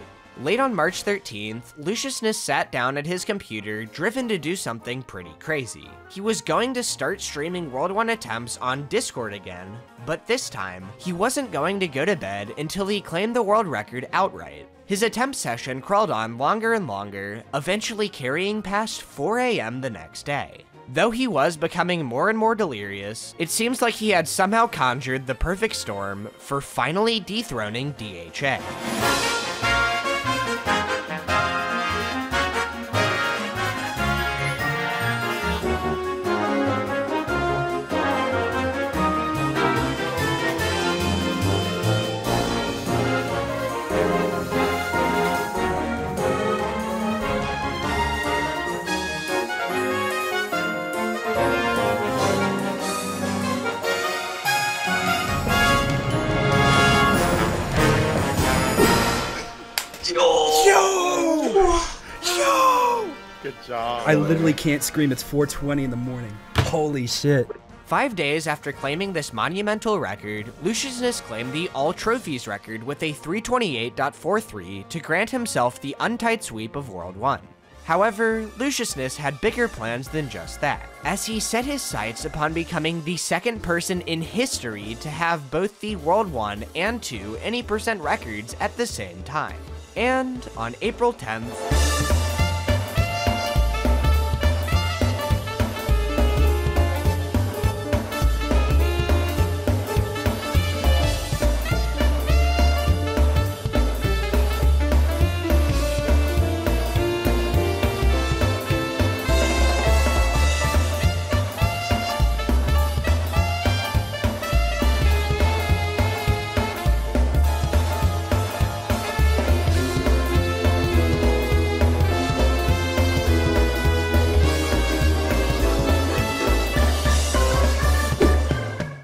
Late on March 13th, Luciousness sat down at his computer, driven to do something pretty crazy. He was going to start streaming World 1 attempts on Discord again, but this time, he wasn't going to go to bed until he claimed the world record outright. His attempt session crawled on longer and longer, eventually carrying past 4 a.m. the next day. Though he was becoming more and more delirious, it seems like he had somehow conjured the perfect storm for finally dethroning DHA. Yo! Good job. I literally can't scream. It's 4:20 in the morning. Holy shit. 5 days after claiming this monumental record, Luciousness claimed the All Trophies record with a 328.43 to grant himself the untied sweep of World 1. However, Luciousness had bigger plans than just that, as he set his sights upon becoming the second person in history to have both the World 1 and 2 any percent records at the same time. And on April 10th...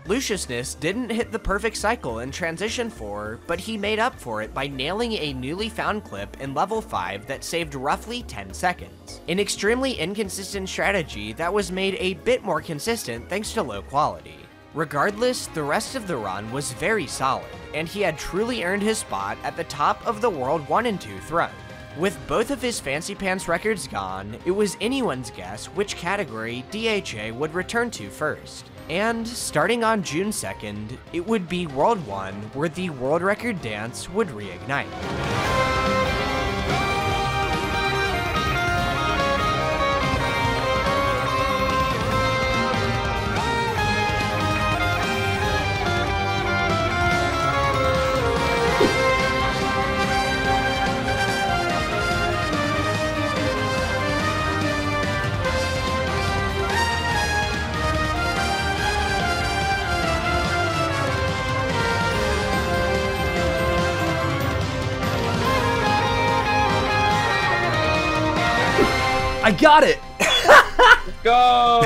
Luciousness didn't hit the perfect cycle in Transition 4, but he made up for it by nailing a newly found clip in Level 5 that saved roughly 10 seconds. An extremely inconsistent strategy that was made a bit more consistent thanks to low quality. Regardless, the rest of the run was very solid, and he had truly earned his spot at the top of the World 1 and 2 throne. With both of his Fancy Pants records gone, it was anyone's guess which category DHA would return to first. And, starting on June 2nd, it would be World 1 where the world record dance would reignite. I got it! Let's go!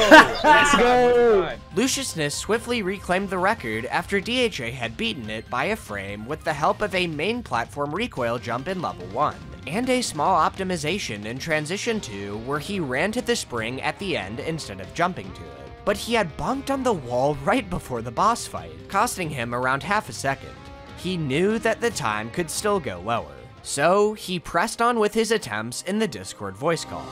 Let's go! Luciousness swiftly reclaimed the record after DHA had beaten it by a frame with the help of a main platform recoil jump in level 1, and a small optimization in Transition 2 where he ran to the spring at the end instead of jumping to it. But he had bumped on the wall right before the boss fight, costing him around half a second. He knew that the time could still go lower, so he pressed on with his attempts in the Discord voice call.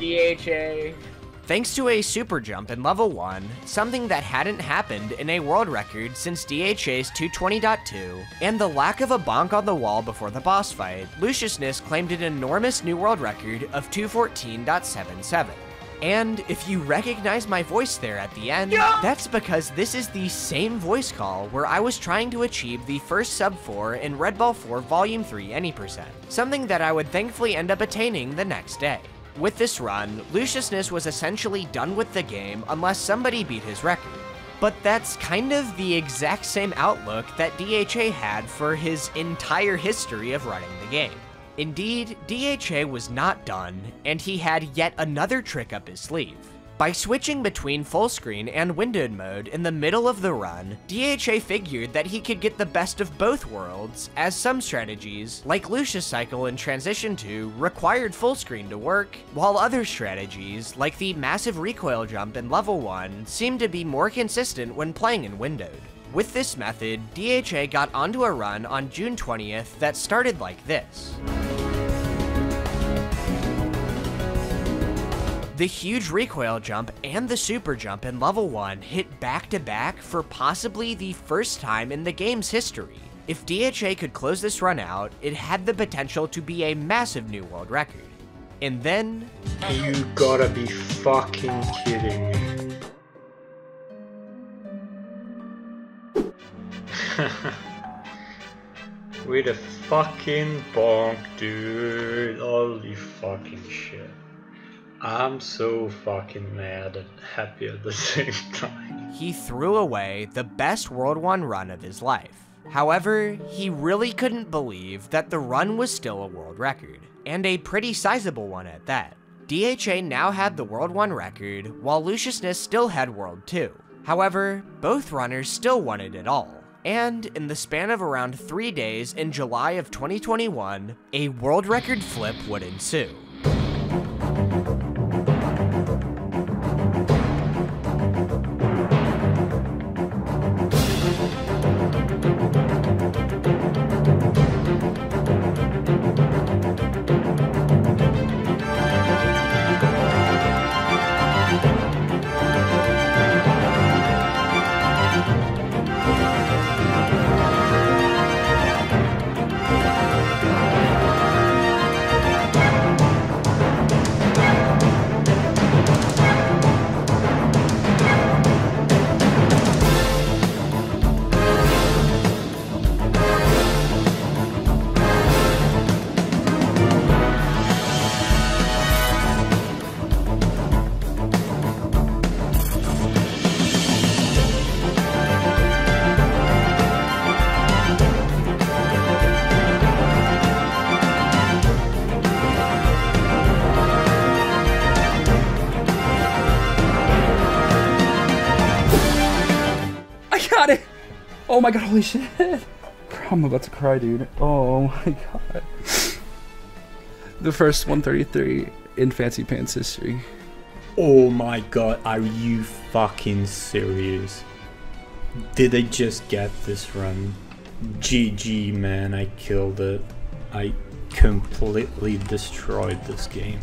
DHA. Thanks to a super jump in level 1, something that hadn't happened in a world record since DHA's 220.2, and the lack of a bonk on the wall before the boss fight, Luciousness claimed an enormous new world record of 214.77. And if you recognize my voice there at the end, that's because this is the same voice call where I was trying to achieve the first sub 4 in Red Ball 4 Volume 3 Any%, something that I would thankfully end up attaining the next day. With this run, Luciousness was essentially done with the game unless somebody beat his record. But that's kind of the exact same outlook that DHA had for his entire history of running the game. Indeed, DHA was not done, and he had yet another trick up his sleeve. By switching between full screen and windowed mode in the middle of the run, DHA figured that he could get the best of both worlds, as some strategies, like Lucious Cycle in Transition 2, required full screen to work, while other strategies, like the massive recoil jump in level 1, seemed to be more consistent when playing in windowed. With this method, DHA got onto a run on June 20th that started like this. The huge recoil jump and the super jump in level 1 hit back-to-back for possibly the first time in the game's history. If DHA could close this run out, it had the potential to be a massive new world record. And then... You gotta be fucking kidding me. with a fucking bonk, dude. Holy fucking shit. I'm so fucking mad and happy at the same time. He threw away the best World 1 run of his life. However, he really couldn't believe that the run was still a world record, and a pretty sizable one at that. DHA now had the World 1 record, while Luciousness still had World 2. However, both runners still wanted it all. And in the span of around 3 days in July of 2021, a world record flip would ensue. Oh my god, holy shit. Bro, I'm about to cry, dude. Oh my god. The first 133 in Fancy Pants history. Oh my god, are you fucking serious? Did I just get this run? GG, man, I killed it. I completely destroyed this game.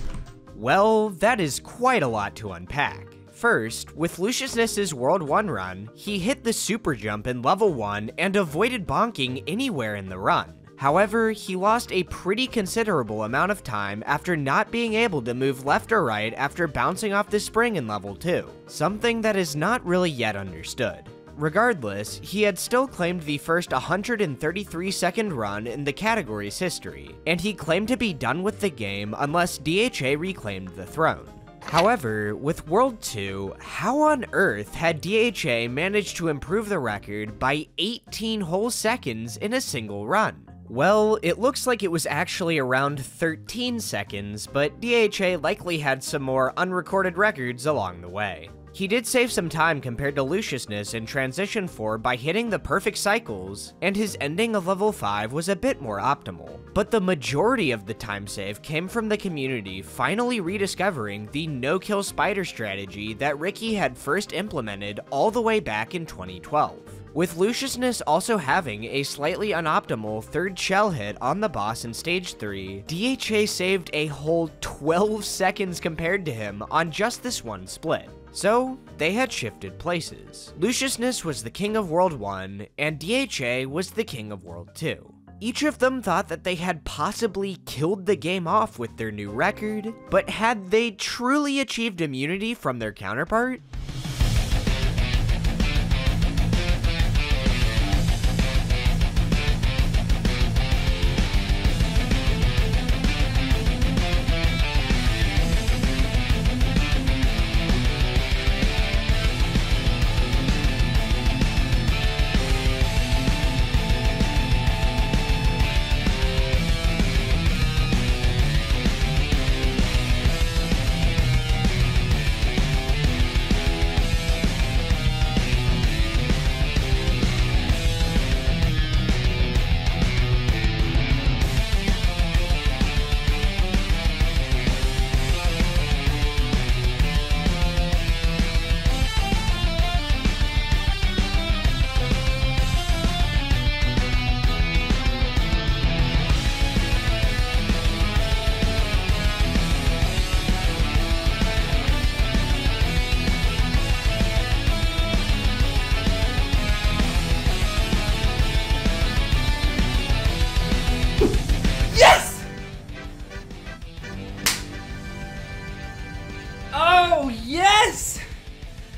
Well, that is quite a lot to unpack. First, with Luciousness's World 1 run, he hit the super jump in level 1 and avoided bonking anywhere in the run. However, he lost a pretty considerable amount of time after not being able to move left or right after bouncing off the spring in level 2, something that is not really yet understood. Regardless, he had still claimed the first 133-second run in the category's history, and he claimed to be done with the game unless DHA reclaimed the throne. However, with World 2, how on earth had DHA managed to improve the record by 18 whole seconds in a single run? Well, it looks like it was actually around 13 seconds, but DHA likely had some more unrecorded records along the way. He did save some time compared to Luciousness in Transition 4 by hitting the perfect cycles, and his ending of level 5 was a bit more optimal. But the majority of the time save came from the community finally rediscovering the no-kill spider strategy that Ricky had first implemented all the way back in 2012. With Luciousness also having a slightly unoptimal third shell hit on the boss in stage 3, DHA saved a whole 12 seconds compared to him on just this one split. So, they had shifted places. Luciousness was the king of World 1, and DHA was the king of World 2. Each of them thought that they had possibly killed the game off with their new record, but had they truly achieved immunity from their counterpart?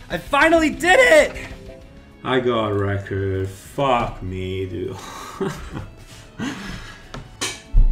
I finally did it! I got a record. Fuck me, dude.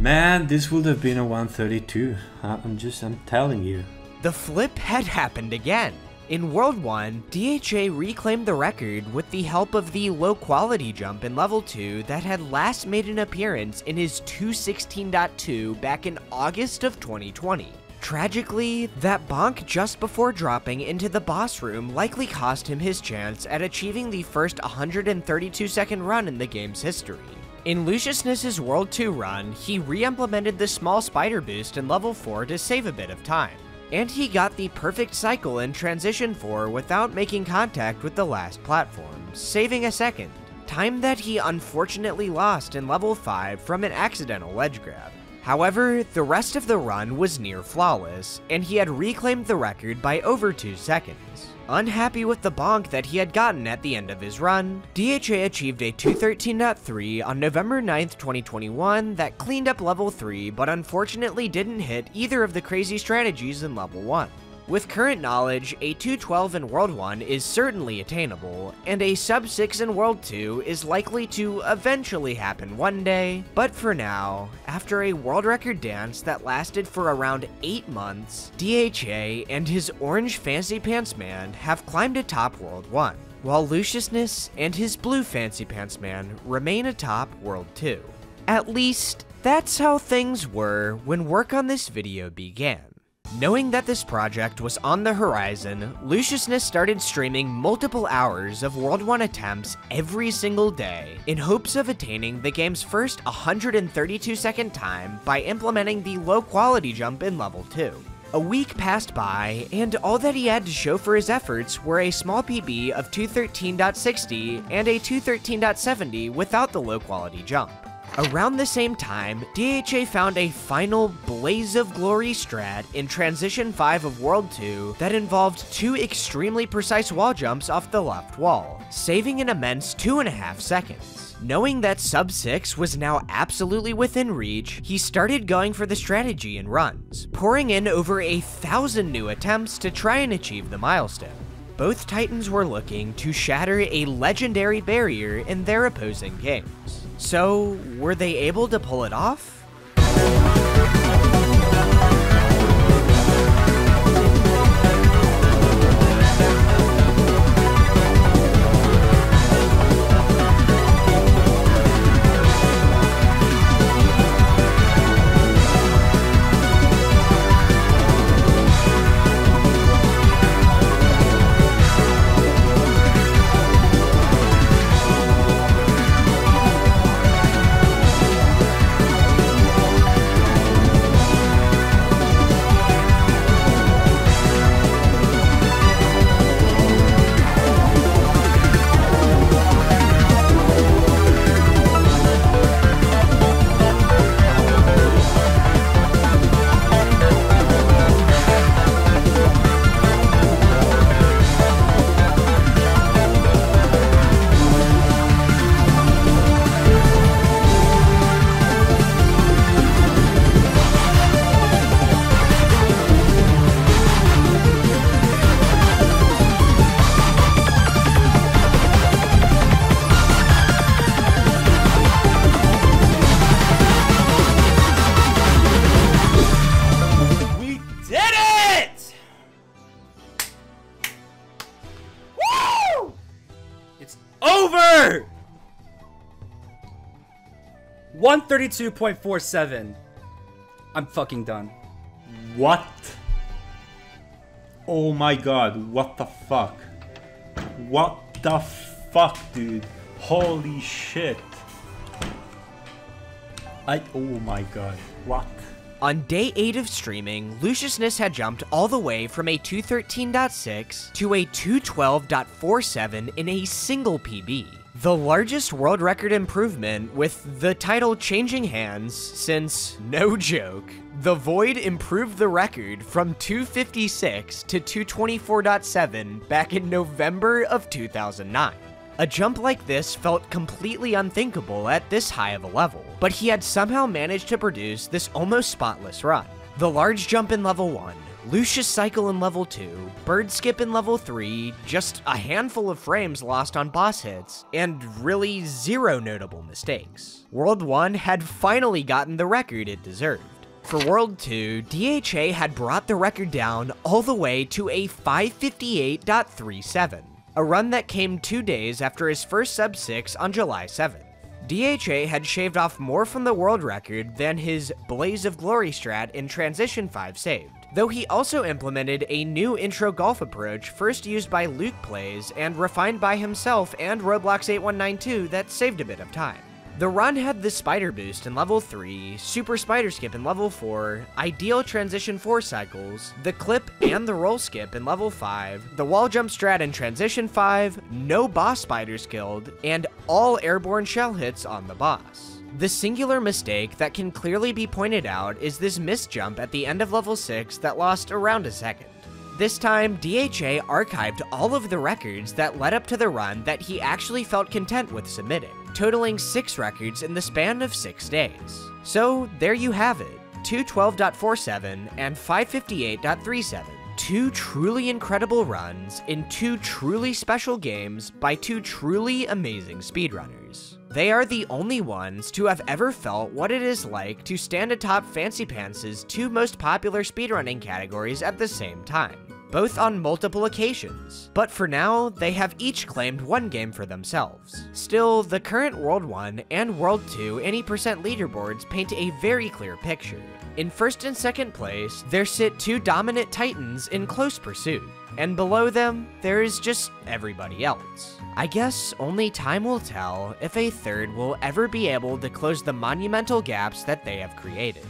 Man, this would have been a 132. I'm telling you. The flip had happened again. In World 1, DHA reclaimed the record with the help of the low-quality jump in Level 2 that had last made an appearance in his 216.2 back in August of 2020. Tragically, that bonk just before dropping into the boss room likely cost him his chance at achieving the first 132-second run in the game's history. In Luciousness's World 2 run, he re-implemented the small spider boost in Level 4 to save a bit of time, and he got the perfect cycle in Transition 4 without making contact with the last platform, saving a second, time that he unfortunately lost in Level 5 from an accidental ledge grab. However, the rest of the run was near flawless, and he had reclaimed the record by over 2 seconds. Unhappy with the bonk that he had gotten at the end of his run, DHA achieved a 213.3 on November 9th, 2021 that cleaned up level 3 but unfortunately didn't hit either of the crazy strategies in level 1. With current knowledge, a 212 in World 1 is certainly attainable, and a sub 6 in World 2 is likely to eventually happen one day, but for now, after a world record dance that lasted for around 8 months, DHA and his orange Fancy Pants Man have climbed atop World 1, while Luciousness and his blue Fancy Pants Man remain atop World 2. At least, that's how things were when work on this video began. Knowing that this project was on the horizon, Luciousness started streaming multiple hours of World 1 attempts every single day in hopes of attaining the game's first 132-second time by implementing the low-quality jump in level 2. A week passed by, and all that he had to show for his efforts were a small PB of 213.60 and a 213.70 without the low-quality jump. Around the same time, DHA found a final Blaze of Glory strat in Transition 5 of World 2 that involved 2 extremely precise wall jumps off the left wall, saving an immense 2.5 seconds. Knowing that sub 6 was now absolutely within reach, he started going for the strategy in runs, pouring in over 1,000 new attempts to try and achieve the milestone. Both titans were looking to shatter a legendary barrier in their opposing games. So, were they able to pull it off? Over! 132.47. I'm fucking done. What? Oh my god, what the fuck? What the fuck, dude? Holy shit. Oh my god, what? On day 8 of streaming, Luciousness had jumped all the way from a 213.6 to a 212.47 in a single PB, the largest world record improvement with the title changing hands since, no joke, The Void improved the record from 256 to 224.7 back in November of 2009. A jump like this felt completely unthinkable at this high of a level, but he had somehow managed to produce this almost spotless run. The large jump in level 1, Lucious Cycle in level 2, Bird Skip in level 3, just a handful of frames lost on boss hits, and really zero notable mistakes. World 1 had finally gotten the record it deserved. For World 2, DHA had brought the record down all the way to a 558.37, a run that came 2 days after his first sub 6 on July 7th. DHA had shaved off more from the world record than his Blaze of Glory strat in Transition 5 saved, though he also implemented a new intro golf approach first used by Luke Plays and refined by himself and Roblox8192 that saved a bit of time. The run had the Spider Boost in level 3, Super Spider Skip in level 4, Ideal Transition 4 cycles, the Clip and the Roll Skip in level 5, the Wall Jump Strat in Transition 5, no boss spiders killed, and all airborne shell hits on the boss. The singular mistake that can clearly be pointed out is this missed jump at the end of level 6 that lost around a second. This time, DHA archived all of the records that led up to the run that he actually felt content with submitting, totaling 6 records in the span of 6 days. So there you have it, 212.47 and 558.37, 2 truly incredible runs in 2 truly special games by 2 truly amazing speedrunners. They are the only ones to have ever felt what it is like to stand atop Fancy Pants' 2 most popular speedrunning categories at the same time, both on multiple occasions, but for now, they have each claimed 1 game for themselves. Still, the current World 1 and World 2 any percent leaderboards paint a very clear picture. In first and second place, there sit 2 dominant titans in close pursuit, and below them, there is just everybody else. I guess only time will tell if a third will ever be able to close the monumental gaps that they have created.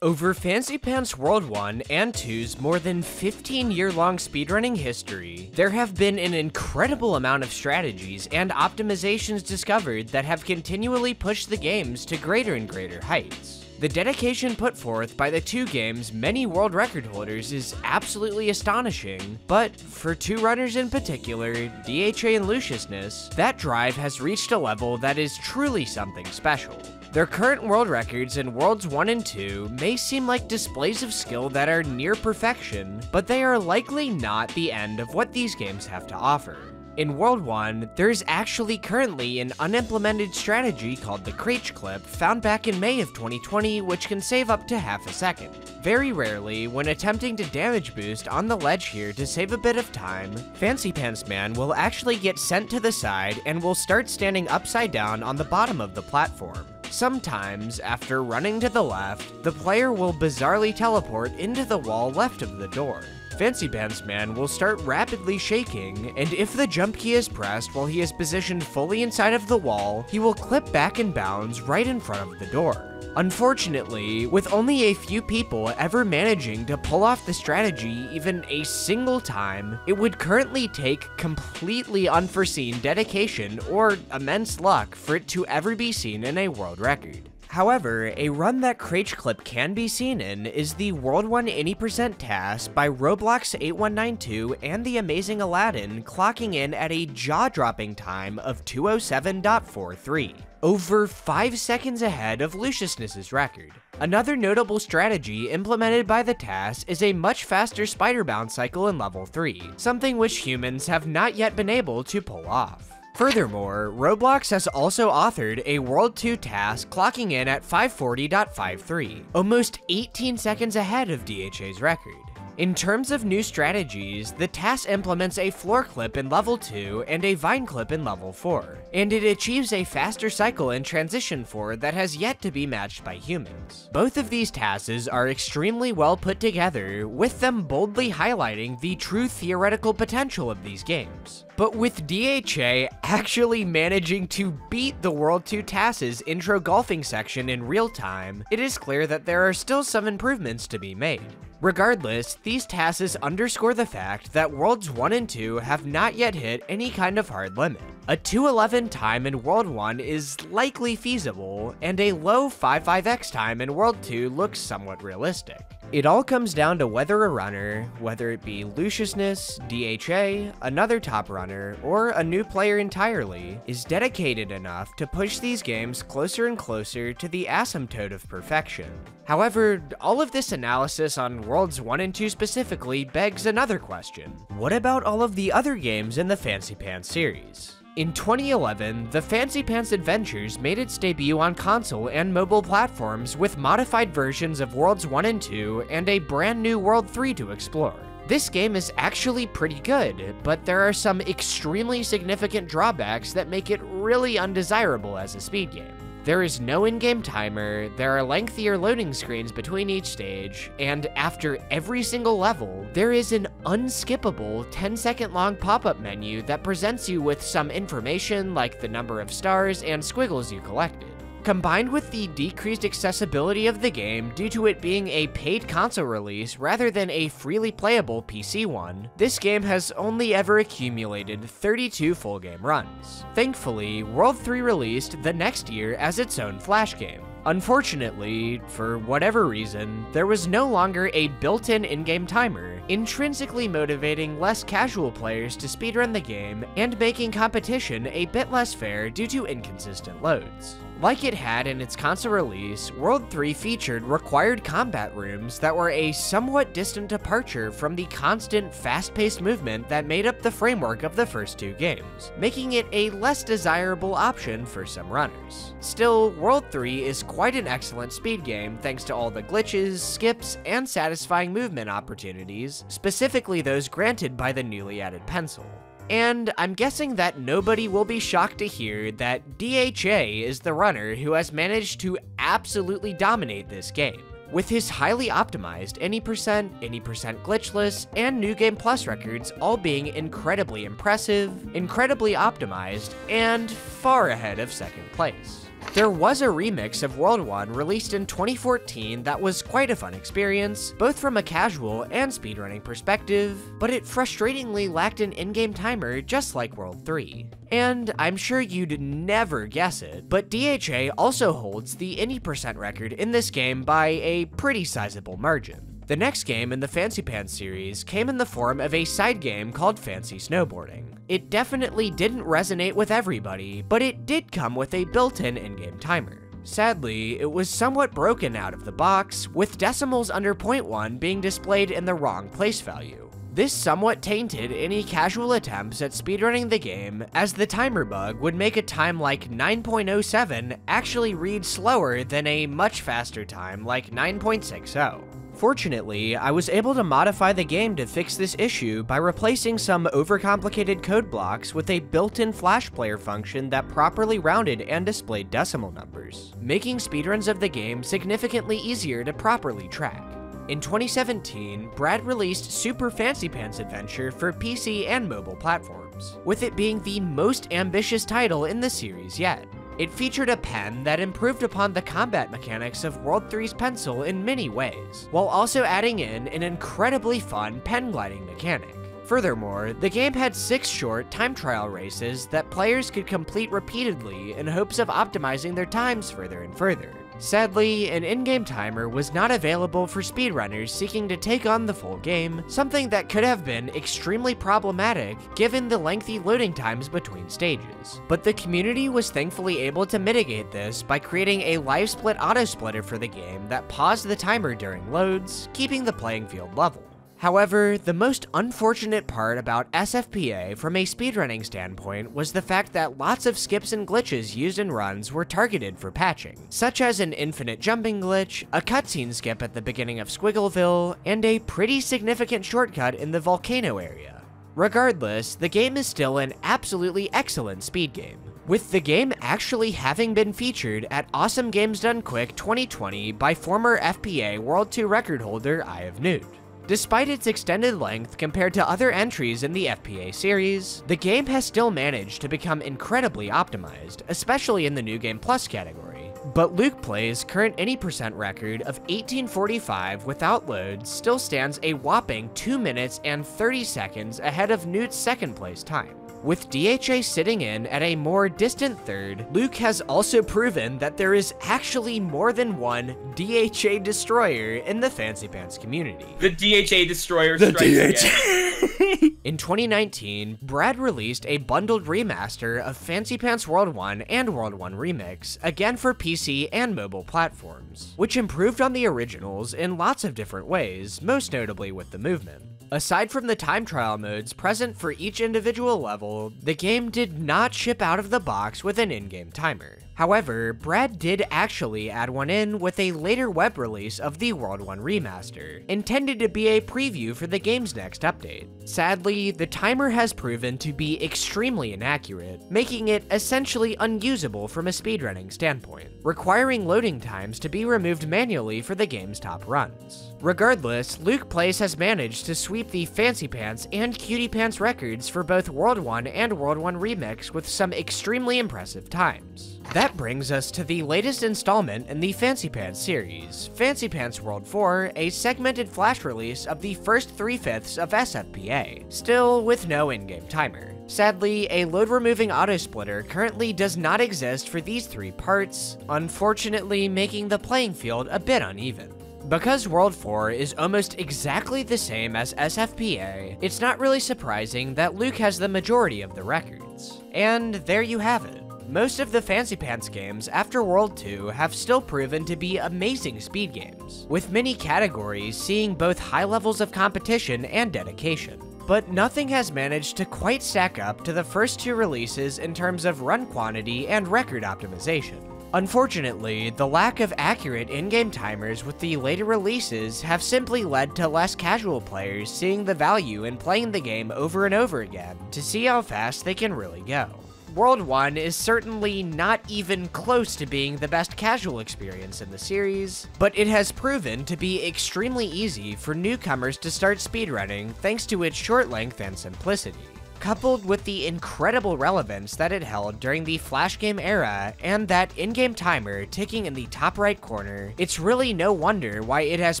Over Fancy Pants World 1 and 2's more than 15-year-long speedrunning history, there have been an incredible amount of strategies and optimizations discovered that have continually pushed the games to greater and greater heights. The dedication put forth by the 2 games' many world record holders is absolutely astonishing, but for 2 runners in particular, DHA and Luciousness, that drive has reached a level that is truly something special. Their current world records in Worlds 1 and 2 may seem like displays of skill that are near perfection, but they are likely not the end of what these games have to offer. In World 1, there is actually currently an unimplemented strategy called the Creech Clip found back in May of 2020, which can save up to half a second. Very rarely, when attempting to damage boost on the ledge here to save a bit of time, Fancy Pants Man will actually get sent to the side and will start standing upside down on the bottom of the platform. Sometimes, after running to the left, the player will bizarrely teleport into the wall left of the door. Fancy Pants Man will start rapidly shaking, and if the jump key is pressed while he is positioned fully inside of the wall, he will clip back and bounce right in front of the door. Unfortunately, with only a few people ever managing to pull off the strategy even a single time, it would currently take completely unforeseen dedication or immense luck for it to ever be seen in a world record. However, a run that Creech Clip can be seen in is the World 1 80% task by Roblox8192 and the Amazing Aladdin, clocking in at a jaw-dropping time of 207.43, over 5 seconds ahead of Luciousness's record. Another notable strategy implemented by the TAS is a much faster spider bounce cycle in level 3, something which humans have not yet been able to pull off. Furthermore, Roblox has also authored a World 2 task clocking in at 540.53, almost 18 seconds ahead of DHA's record. In terms of new strategies, the task implements a floor clip in level 2 and a vine clip in level 4, and it achieves a faster cycle in Transition 4 that has yet to be matched by humans. Both of these tasks are extremely well put together, with them boldly highlighting the true theoretical potential of these games. But with DHA actually managing to beat the World 2 TAS's intro golfing section in real time, it is clear that there are still some improvements to be made. Regardless, these TASs underscore the fact that Worlds 1 and 2 have not yet hit any kind of hard limit. A 211 time in World 1 is likely feasible, and a low 55x time in World 2 looks somewhat realistic. It all comes down to whether a runner, whether it be Luciousness, DHA, another top runner, or a new player entirely, is dedicated enough to push these games closer and closer to the asymptote of perfection. However, all of this analysis on Worlds 1 and 2 specifically begs another question. What about all of the other games in the Fancy Pants series? In 2011, the Fancy Pants Adventures made its debut on console and mobile platforms with modified versions of Worlds 1 and 2 and a brand new World 3 to explore. This game is actually pretty good, but there are some extremely significant drawbacks that make it really undesirable as a speed game. There is no in-game timer, there are lengthier loading screens between each stage, and after every single level, there is an unskippable 10-second long pop-up menu that presents you with some information like the number of stars and squiggles you collected. Combined with the decreased accessibility of the game due to it being a paid console release rather than a freely playable PC one, this game has only ever accumulated 32 full game runs. Thankfully, World 3 released the next year as its own Flash game. Unfortunately, for whatever reason, there was no longer a built-in in-game timer, intrinsically motivating less casual players to speedrun the game and making competition a bit less fair due to inconsistent loads. Like it had in its console release, World 3 featured required combat rooms that were a somewhat distant departure from the constant, fast-paced movement that made up the framework of the first two games, making it a less desirable option for some runners. Still, World 3 is quite an excellent speed game thanks to all the glitches, skips, and satisfying movement opportunities, specifically those granted by the newly added pencil. And I'm guessing that nobody will be shocked to hear that DHA is the runner who has managed to absolutely dominate this game, with his highly optimized any percent glitchless, and New Game Plus records all being incredibly impressive, incredibly optimized, and far ahead of second place. There was a remix of World 1 released in 2014 that was quite a fun experience, both from a casual and speedrunning perspective, but it frustratingly lacked an in-game timer just like World 3. And I'm sure you'd never guess it, but DHA also holds the any percent record in this game by a pretty sizable margin. The next game in the Fancy Pants series came in the form of a side game called Fancy Snowboarding. It definitely didn't resonate with everybody, but it did come with a built-in in-game timer. Sadly, it was somewhat broken out of the box, with decimals under 0.1 being displayed in the wrong place value. This somewhat tainted any casual attempts at speedrunning the game, as the timer bug would make a time like 9.07 actually read slower than a much faster time like 9.60. Fortunately, I was able to modify the game to fix this issue by replacing some overcomplicated code blocks with a built-in Flash Player function that properly rounded and displayed decimal numbers, making speedruns of the game significantly easier to properly track. In 2017, Brad released Super Fancy Pants Adventure for PC and mobile platforms, with it being the most ambitious title in the series yet. It featured a pen that improved upon the combat mechanics of World 3's pencil in many ways, while also adding in an incredibly fun pen gliding mechanic. Furthermore, the game had 6 short time trial races that players could complete repeatedly in hopes of optimizing their times further and further. Sadly, an in-game timer was not available for speedrunners seeking to take on the full game, something that could have been extremely problematic given the lengthy loading times between stages. But the community was thankfully able to mitigate this by creating a live split auto-splitter for the game that paused the timer during loads, keeping the playing field level. However, the most unfortunate part about SFPA from a speedrunning standpoint was the fact that lots of skips and glitches used in runs were targeted for patching, such as an infinite jumping glitch, a cutscene skip at the beginning of Squiggleville, and a pretty significant shortcut in the volcano area. Regardless, the game is still an absolutely excellent speed game, with the game actually having been featured at Awesome Games Done Quick 2020 by former FPA World 2 record holder Eye of Newt. Despite its extended length compared to other entries in the FPA series, the game has still managed to become incredibly optimized, especially in the New Game Plus category. But Luke Plays' current any percent record of 1845 without loads still stands a whopping 2 minutes and 30 seconds ahead of Newt's second place time. With DHA sitting in at a more distant third, Luke has also proven that there is actually more than one DHA destroyer in the Fancy Pants community. The DHA destroyer strikes again. In 2019, Brad released a bundled remaster of Fancy Pants World 1 and World 1 Remix, again for PC and mobile platforms, which improved on the originals in lots of different ways, most notably with the movement. Aside from the time trial modes present for each individual level, the game did not ship out of the box with an in-game timer. However, Brad did actually add one in with a later web release of the World 1 Remaster, intended to be a preview for the game's next update. Sadly, the timer has proven to be extremely inaccurate, making it essentially unusable from a speedrunning standpoint, requiring loading times to be removed manually for the game's top runs. Regardless, Luke Plays has managed to sweep the Fancy Pants and Cutie Pants records for both World 1 and World 1 Remix with some extremely impressive times. That brings us to the latest installment in the Fancy Pants series, Fancy Pants World 4, a segmented flash release of the first 3/5 of SFPA, still with no in-game timer. Sadly, a load-removing auto-splitter currently does not exist for these three parts, unfortunately making the playing field a bit uneven. Because World 4 is almost exactly the same as SFPA, it's not really surprising that Luke has the majority of the records. And there you have it. Most of the Fancy Pants games after World 2 have still proven to be amazing speed games, with many categories seeing both high levels of competition and dedication. But nothing has managed to quite stack up to the first two releases in terms of run quantity and record optimization. Unfortunately, the lack of accurate in-game timers with the later releases have simply led to less casual players seeing the value in playing the game over and over again to see how fast they can really go. World 1 is certainly not even close to being the best casual experience in the series, but it has proven to be extremely easy for newcomers to start speedrunning thanks to its short length and simplicity, coupled with the incredible relevance that it held during the flash game era and that in-game timer ticking in the top right corner. It's really no wonder why it has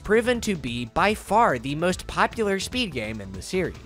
proven to be by far the most popular speed game in the series.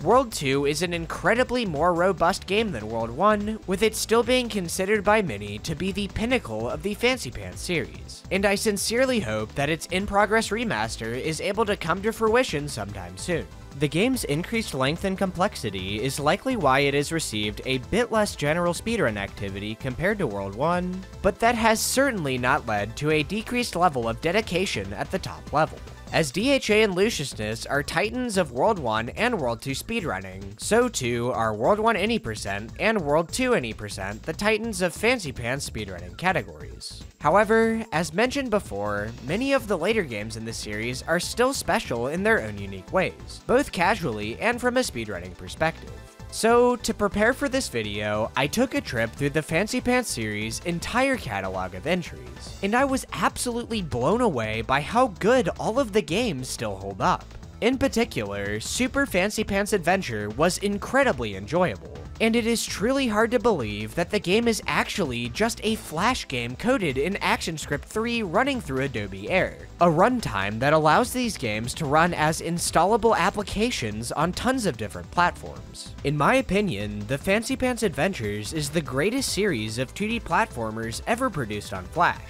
World 2 is an incredibly more robust game than World 1, with it still being considered by many to be the pinnacle of the Fancy Pants series, and I sincerely hope that its in-progress remaster is able to come to fruition sometime soon. The game's increased length and complexity is likely why it has received a bit less general speedrun activity compared to World 1, but that has certainly not led to a decreased level of dedication at the top level. As DHA and Luciousness are titans of World 1 and World 2 speedrunning, so too are World 1 Any% and World 2 Any%, the titans of Fancy Pants speedrunning categories. However, as mentioned before, many of the later games in the series are still special in their own unique ways, both casually and from a speedrunning perspective. So, to prepare for this video, I took a trip through the Fancy Pants series' entire catalog of entries, and I was absolutely blown away by how good all of the games still hold up. In particular, Super Fancy Pants Adventure was incredibly enjoyable, and it is truly hard to believe that the game is actually just a flash game coded in ActionScript 3 running through Adobe Air, a runtime that allows these games to run as installable applications on tons of different platforms. In my opinion, the Fancy Pants Adventures is the greatest series of 2D platformers ever produced on Flash.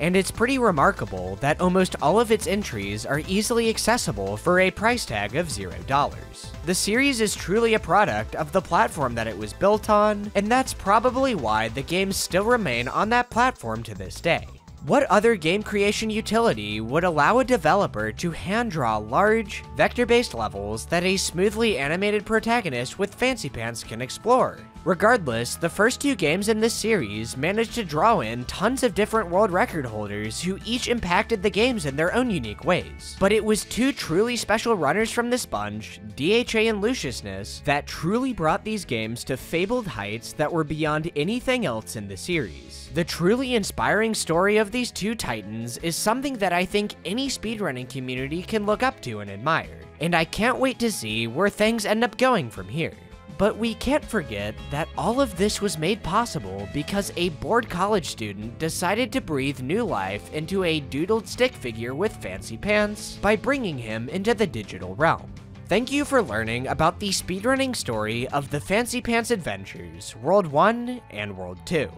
And it's pretty remarkable that almost all of its entries are easily accessible for a price tag of $0. The series is truly a product of the platform that it was built on, and that's probably why the games still remain on that platform to this day. What other game creation utility would allow a developer to hand-draw large, vector-based levels that a smoothly animated protagonist with fancy pants can explore? Regardless, the first two games in this series managed to draw in tons of different world record holders who each impacted the games in their own unique ways. But it was two truly special runners from this bunch, DHA and Luciousness, that truly brought these games to fabled heights that were beyond anything else in the series. The truly inspiring story of these two titans is something that I think any speedrunning community can look up to and admire, and I can't wait to see where things end up going from here. But we can't forget that all of this was made possible because a bored college student decided to breathe new life into a doodled stick figure with fancy pants by bringing him into the digital realm. Thank you for learning about the speedrunning story of the Fancy Pants Adventures, World 1 and World 2.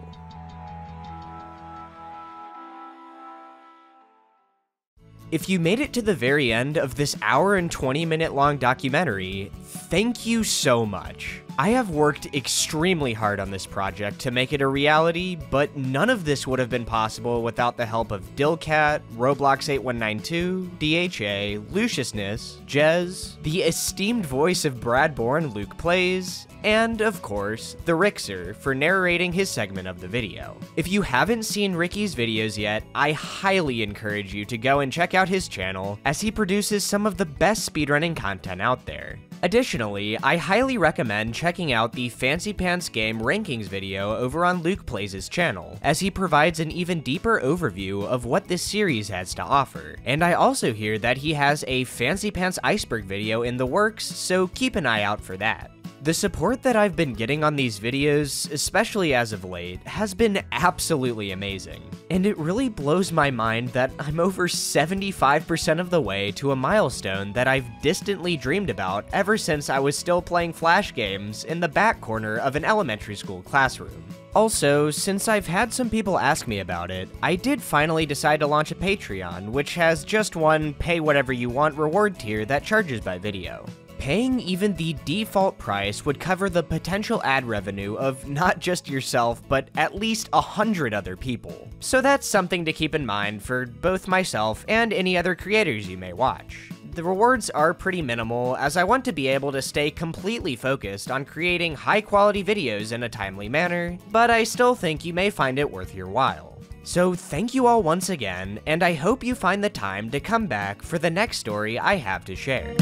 If you made it to the very end of this hour and 20-minute long documentary, thank you so much. I have worked extremely hard on this project to make it a reality, but none of this would have been possible without the help of Dilcat, Roblox8192, DHA, Luciousness, Jez, the esteemed voice of Brad Borne, Luke Plays, and, of course, ThaRixer for narrating his segment of the video. If you haven't seen Ricky's videos yet, I highly encourage you to go and check out his channel, as he produces some of the best speedrunning content out there. Additionally, I highly recommend checking out the Fancy Pants Game Rankings video over on Luke Plays' channel, as he provides an even deeper overview of what this series has to offer. And I also hear that he has a Fancy Pants Iceberg video in the works, so keep an eye out for that. The support that I've been getting on these videos, especially as of late, has been absolutely amazing. And it really blows my mind that I'm over 75% of the way to a milestone that I've distantly dreamed about ever since I was still playing Flash games in the back corner of an elementary school classroom. Also, since I've had some people ask me about it, I did finally decide to launch a Patreon, which has just one pay-whatever-you-want reward tier that charges by video. Paying even the default price would cover the potential ad revenue of not just yourself, but at least 100 other people. So that's something to keep in mind for both myself and any other creators you may watch. The rewards are pretty minimal, as I want to be able to stay completely focused on creating high-quality videos in a timely manner, but I still think you may find it worth your while. So thank you all once again, and I hope you find the time to come back for the next story I have to share.